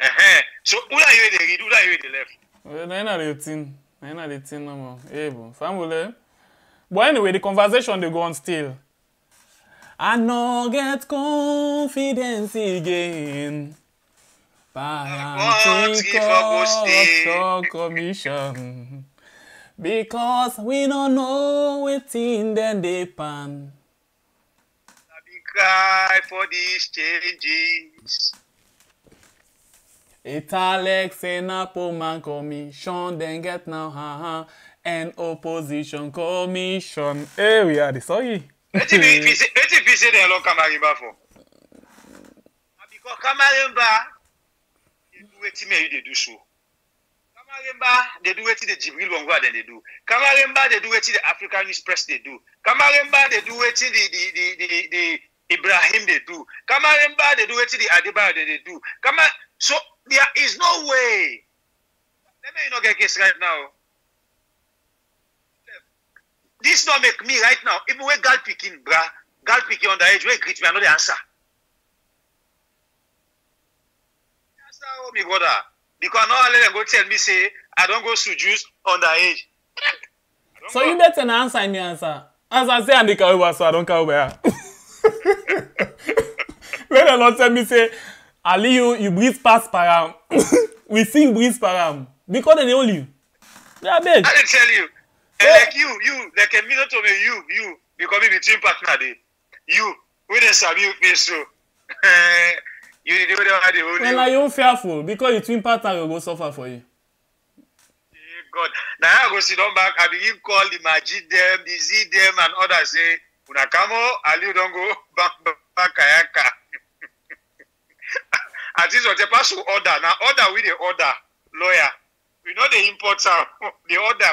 Uh huh. So, who are you in the right? Who are you in the left? Well, I'm not eighteen. I'm not eighteen no more. Hey, bro. Family. But anyway, the conversation they go on still. I no get confidence again. Anti Corruption Commission. Because we don't know what's in them they pan. I be cry for these changes. It's Alex and Appleman Commission, then get now, haha, -ha, and Opposition Commission. Hey, we are the sorry. What did you say? What did you say? They allow Kamarimba for? Because Kamarimba, they do what they do so. Kamarimba, they do what the Jibril Wangwa then they do. Kamarimba, they do what the African News Press they do. Kamarimba, they do what the, the, the, the, the Ibrahim they do. Kamarimba, they do what the Adebayo they, they do. Kama, so there is no way. Let me not get case right now. This not make me right now. Even when girl picking, bra, girl picking on the age, when greet me, I know the answer. The answer, oh my brother. Because now I let them go tell me, say, I don't go sujuice underage. So go. You better an answer in the answer. As I say, I'm the carrier, so I don't carry where. When the Lord tell me, say, Ali, you, you breathe past Param. We sing breathe Param. Because they hold you. They are big. I didn't tell you. And yeah. Like you, you, like a minute to me, you, you, because we between partner day. You, we didn't serve you, so. You did what I did. Well, are you fearful? Because your twin partner will go suffer for you. God. Now I go sit down back. I begin call the Majid them, the Z them, and others say, Unakamo, Ali don't go back, back, kayaka. At least what they pass to order. Now order with the order, lawyer. You know the imports are the order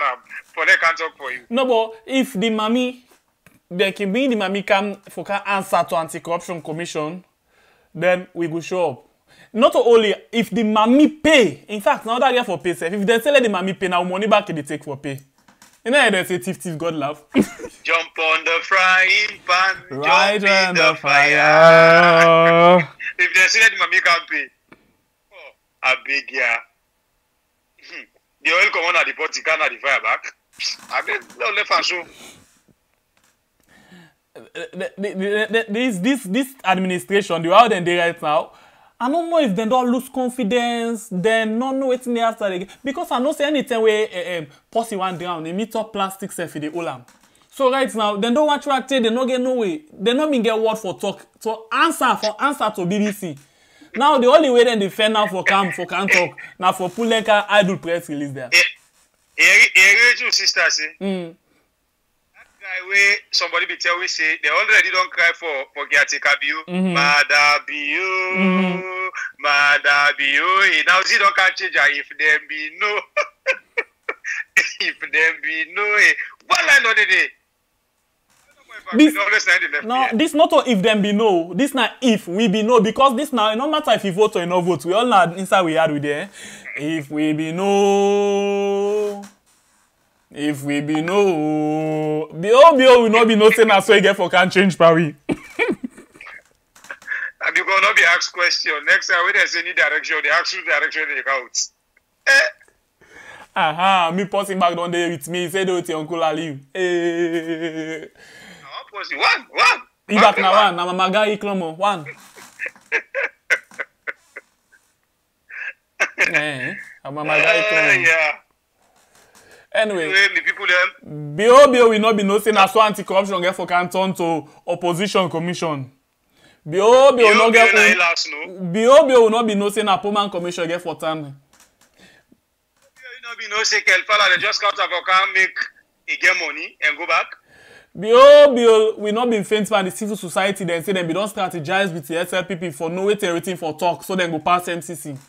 for they can talk for you. No, but if the mommy, there can be the mommy can for can answer to Anti-Corruption Commission, then we go show up. Not only if the mommy pay. In fact, now that year for pay self. If they sell the mommy pay, now money back they take for pay. You know they say thief thief God love. Jump on the frying pan, right, jump on in the, the fire. fire. If they sell the mommy can pay, oh, a big yeah. The oil come on at the pot, you can't have the fire back. I mean, no left and show. This, this, this administration, the how they right now, I don't know if they don't lose confidence, they don't know what's in the after again. Because I don't see anything where uh, um, posse one down, they meet up plastic self in the olam. So right now, they don't want to act, they don't get no way. They don't mean get word for talk. So answer for answer to B B C. Now the only way they defend now for camp for can talk now for Pulenka idle press release there. Ereju sister say. Mm. That guy where somebody be tell we say they already don't cry for for Fatima Bio, Maada Bio, Maada Bio. Now see don't can change if there be no, if there be no. What line on the day? This, no, this not if them be no. This not if we be no, because this now it no matter if you vote or you no vote. We all know inside we are with there. If we be no, if we be no, bio bio will not be no saying as we get for can change Paris. And you gonna not be asked question next time when they say any direction, they ask you direction they count. Aha, me passing back down there with me. He said, "Oh, it's your uncle Ali." Hey. One, one. He back now one. Now my guy Iklomo one. Eh, my guy Iklomo. Yeah. Anyway, the people them. Bio Bio will not be nothing as so Anti-Corruption get for can turn to opposition commission. Bio Bio will not get. Bio Bio will not be nothing as Pullman commission get for turn. Bio will not be nothing. Kelfala they just come to Abokan make he get money and go back. Bio Bio will not be faint by the civil society, then say then we don't strategize with the S L P P for no way to everything for talk, so then go pass M C C. Bio,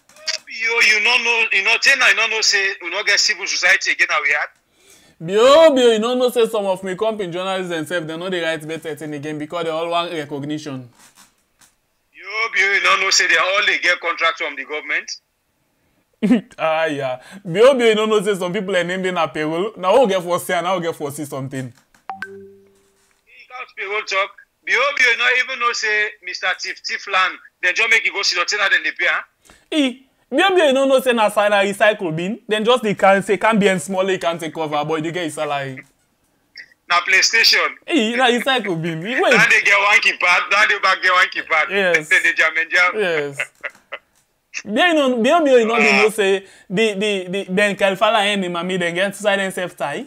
you don't know, you know, Jenna, you don't know, say, we don't get civil society again, how we had. Bio Bio, you don't know, say some of my company journalists themselves, they know they write better thing again because they all want recognition. Bio Bio, you don't know, say they all they get contracts from the government. Ah, yeah. Bio Bio, you don't know, say some people are named in a payroll, now we'll get for say, and now we'll get for see something. People talk. Bio Bio not even know say Mister Tiff Tiffland. Then just make you go see the tenant and the pay. E Bio Bio no know say na salary recycle bin. Then just they can say can be and smaller you can take over, but you get his salary. Na PlayStation. E na recycle bin. Wait. Now they get one keypad. Now they back get one keypad. Yes. Then they jam and jam. Yes. Bio no Bio Bio no know say the the the Ben Kaifala and the mami then get silent self tie.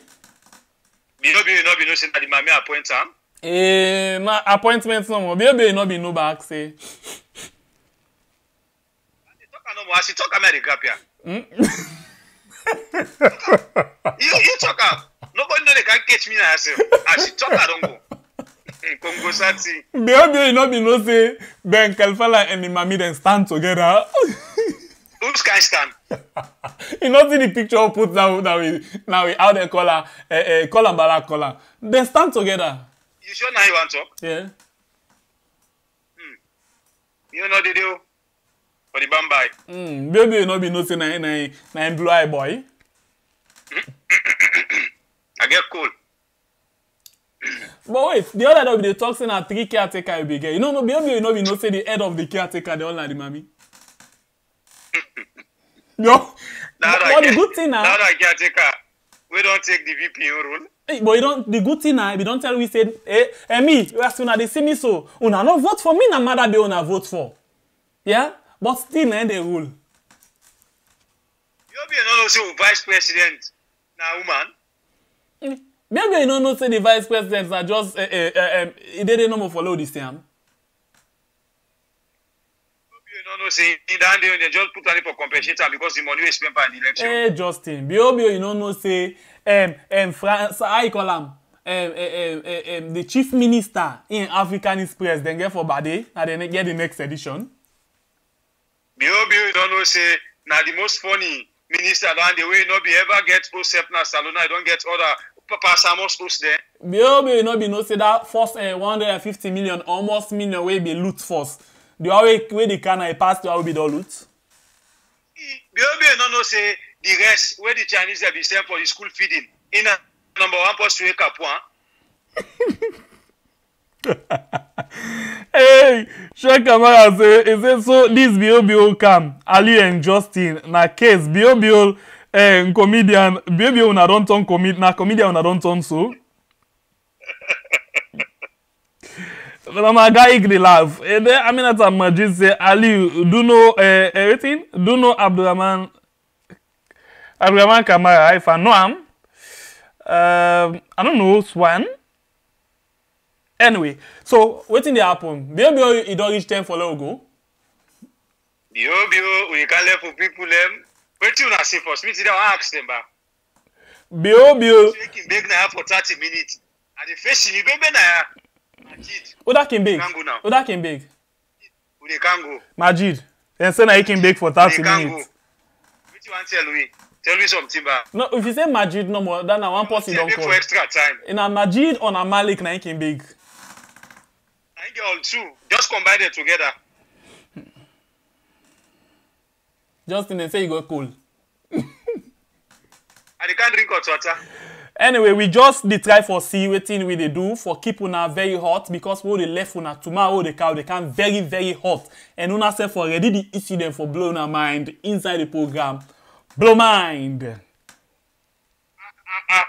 Bio Bio no be no say na the mami appoint am. Eh, my appointment no more. Baby, no be no back say. Talk no more. She talk America here. You you talk her. Nobody know they can catch me now. As she talk, I don't go. Congo Sati. Baby, no be no say. Ben Kaifala and the mami then stand together. Who can stand? You know see the picture put down now we now we how they call her eh eh call and bala call her. They stand together. You sure now you want to talk? Yeah. Hmm. You know the deal for the bambai. Hmm. Baby, you know be no say na na na blue eye boy. I get cold. But wait, the other day we dey talk say na three caretaker you be get. You know no baby, you know be no say the head of the caretaker they all na the mami. No. But, but the good thing now. Now that caretaker, we don't take the V P O role. Hey, but you don't, the good thing now, if you don't tell we say, hey, hey me, you ask una they see me so, una no vote for me, na Maada Bio una vote for. Yeah? But still, na they rule. You be no say vice president, na woman. Maybe you don't know say the vice presidents are just, eh, eh, eh, eh, they don't know follow this time. No, no, say in that day they just put on it for compensation because the money is spent by the election. Hey, Justin, Bio Bio, you don't know say, um, um, France, I call him, um, um, um, um, the chief minister in African Express. Then get for Bade, and then get the next edition. Bio Bio don't know say now the most funny minister down the way not be ever get post now Salona. I don't get other Papa Samuel's post there. Bio Bio not be no say that first uh, one hundred and fifty million almost million way be loot first. The way where the can I pass to how be the loot. Bio Bio don't know say the rest where the Chinese have been sent for the school feeding in a number one post to a Capuan. Hey, Sheikh Kamara say, is it so? This B O B O come, Ali and Justin, na case B O B O and eh, comedian, B O B O na don't turn comedian, na comedian na don't turn so. My guy they laugh. And then I mean at Majid say, Ali, do know eh, everything? Do know Abdurrahman Abdurrahman Kamara? If I know him, uh, I don't know Swan. Anyway, so what did they happen? Bio Bio, you don't reach ten for long ago. Bio Bio, we can't let for people them. What you not say first? Me today I ask them back. Bio Bio. You can beg now for thirty minutes. And the first you beg now. Majid. Oda can beg. Oda can beg. Oda can go. Majid. Then say now you can beg for thirty minutes. What you want to tell me? Tell me something, ba. No, if you say Majid no more, then I want person don't call. For extra time. In a Majid or a Malik, na you can beg. I get all two. Just combine it together. Justin, they say you got cold. And you can't drink hot water. Anyway, we just they try for see what thing we they do for keep una very hot because we they left una tomorrow the cow they can very very hot and una say for ready the issue them for blow una mind inside the program. Blow mind. Ah ah ah.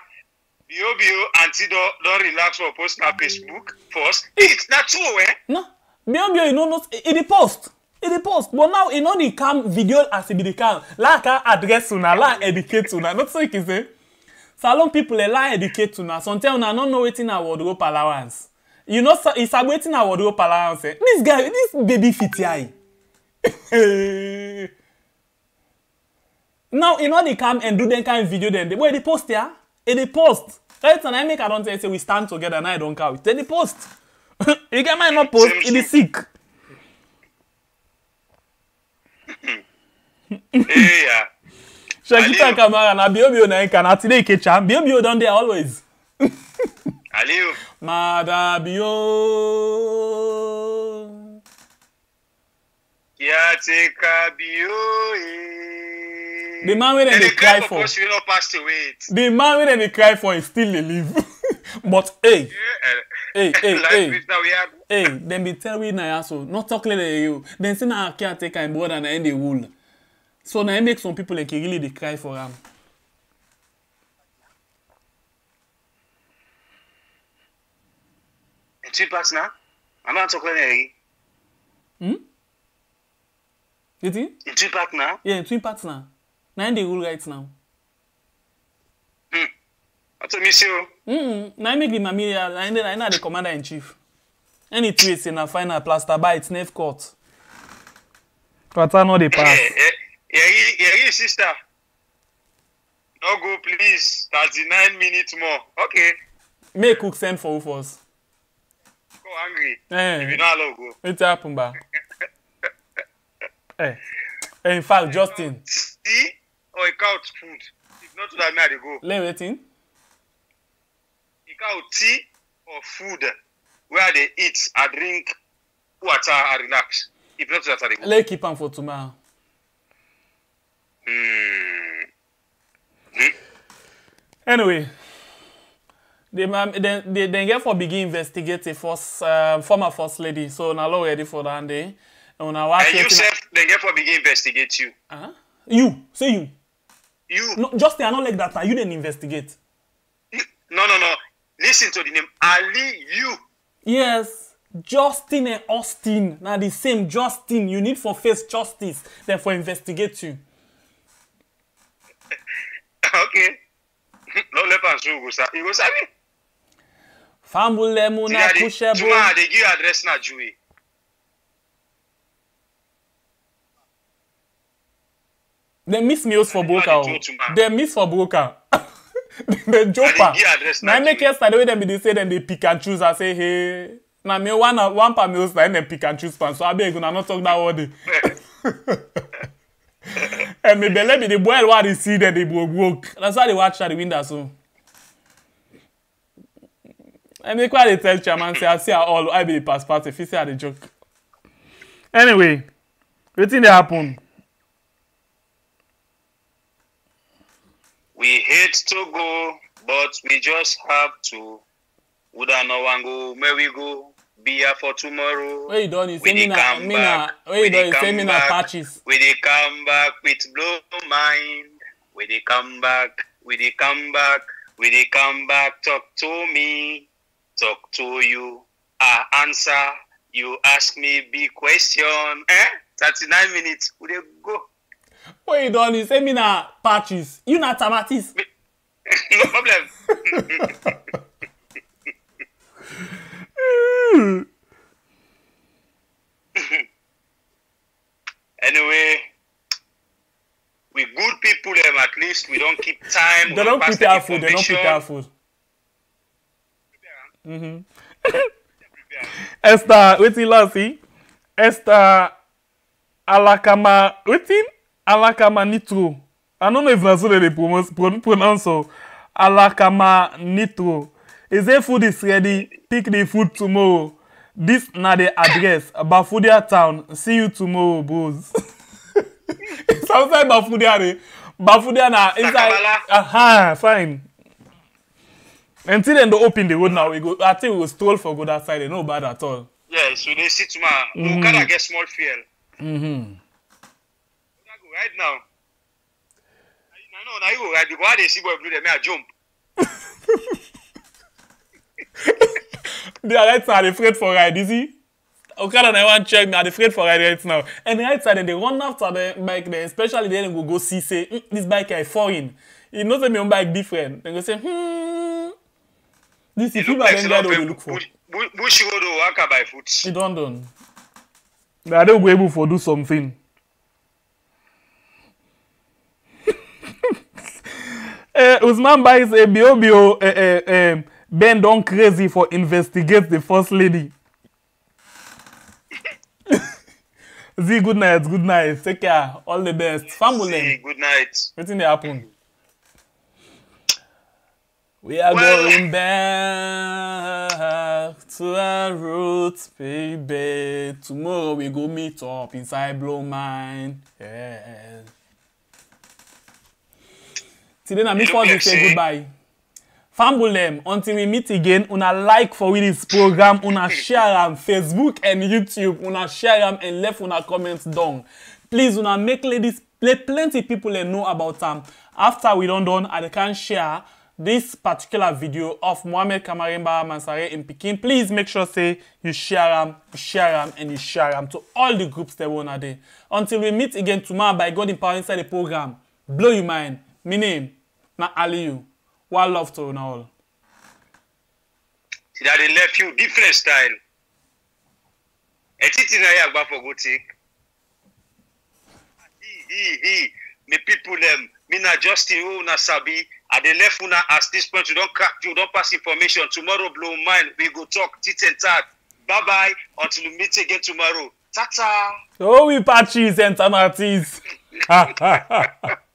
Bio Bio auntie don't, don't relax or post on Facebook first. It's not true, eh? No. Bio Bio, you know, not, it the post. It the post. But now, you know, the cam video as it be the cam. Like I address una, like educate una. Not so you can say. Salon people, like educate una. Sometimes I don't know what's in our wardrobe allowance. You know, it's about what's in our wardrobe allowance. Eh? This guy, this baby fit eye. Now, you know, they come and do them kind of video then. Where they post, yeah? And they post. Right, and I make I don't say, say we stand together and I don't count. Then they post. You can might not post, it is sick. Yeah. Shakita Kamara na Biobio na Eka na today Kecha. Biobio down there always. Aliu. Mada Bio. Ya teka Bio. The man where they, they cry for, us, you know, past the, the man where they cry for is still they live. But hey, yeah. hey, hey, hey, hey, then be tell we na so not talk like you. Then say na caretaker and brother and end the wool. So now make some people like really they cry for him. Two parts now. I'm not talking like you. Hmm? You think? In two parts now. Yeah, in two parts now. Nine they rule right now. Hmm. That's a mission. Hmm. Now make the mammy. I know the commander in chief. Any tweets in a final plaster by its nerve court. But I know they pass. Yeah, yeah, yeah, sister. No go, please. thirty-nine minutes more. Okay. Make cook send for us. Go angry. Eh. If you not allow go. It happen, ba. Eh. In fact, Justin. See. Or a cow food. If not, that may I go. Let me think. A cow tea or food where they eat, I drink water, I relax. If not, that I go. Let's keep them for tomorrow. Mm. Mm. Anyway, they then they then get for begin investigate a first uh, former first lady. So now we're ready for that day. And, and you said they get for begin investigate you. Uh huh. You say you. You no, just I don't like that. You didn't investigate. No, no, no. Listen to the name Ali. You. Yes, Justin and Austin. Now the same Justin. You need for face justice. Then for investigate you. Okay. No lepas you sir. You go sabi. Famule muna kushe bo. Juma they give address na Jui. They miss meals for broker. They miss for broker. They joker. Now make yesterday when them they say them they pick and choose. I say hey, now me one one per meals. Then they pick and choose. So I beg you, I'm not talking that word. And maybe let me the boil what he see that they will work. That's why they watch at the window so. And they quite tell chairman say I see all I be the passport if you see the joke. Anyway, what thing they happen? We hate to go, but we just have to. Uda no one go, may we go. Be here for tomorrow. Where you done? You say me na, me na. Where you done? You say me na patches. We dey come back with blow mind. We dey come back. We dey come back. We dey come back. Talk to me. Talk to you. I answer. You ask me big question. Eh? Thirty-nine minutes. We dey go. Where you done? You say me na patches. You na tomatoes. No problem. Anyway, we good people them at least we don't keep time. They don't prepare food. They don't prepare food. Mm-hmm. Esther, what's in Lassie? Esther, Alakama, what's in Alakama Nitro? I don't know if that's what they pronounce. Alakama Nitro. Is the food is ready? Pick the food tomorrow. This na the address. Bafudia town. See you tomorrow, bros. It's outside Bafudia, eh? Bafudia na inside. Aha, fine. Until then, they open the road now. We go. I think we will stroll for go that side. No bad at all. Yeah, so they sit tomorrow. We gotta get small fuel. Mm-hmm. Right now. I know now you ride. Why they see boy blue? They may jump. The right side are afraid for ride, is he? Okay, and I want to check, they are afraid for ride right now. And the right side, they run after the bike there, especially then they will go see, say, mm, this bike is foreign. You know, they may bike different. They go say, hmm, this is people like that they look for. Bush road or walker by foot. They don't done. They are not able for do something. uh, Usman buys a B O B O, eh, eh, eh, Ben don crazy for investigate the first lady. Z, good night, good night. Take care. All the best. Family. Good night. What's in the happen? We are well, going back to our roots, baby. Tomorrow we go meet up inside Blow Mine. Yeah. Today I'm going to say goodbye. Fambulem, until we meet again, una like for this program, una share on Facebook and YouTube, una share them and left una comments down. Please, una make ladies, plenty people know about them. After we don't done, I can share this particular video of Muhammad Kamarimba Mansare in Pekin. Please make sure say you share them, you share them, and you share them to all the groups that wanna day. Until we meet again tomorrow by God in power inside the program. Blow your mind. My name, na Aliyu. One love to you all. See that they left you different style. It's in a yagba for good take. He, he, he. Me people, them, me na Justin, who na Sabi. At the left, una at this point, you don't crack, you don't pass information. Tomorrow, Blow Mind, we go talk, tit and tat. Bye bye, until we meet again tomorrow. Ta ta. Oh, we patches and tamatis. Ha ha ha.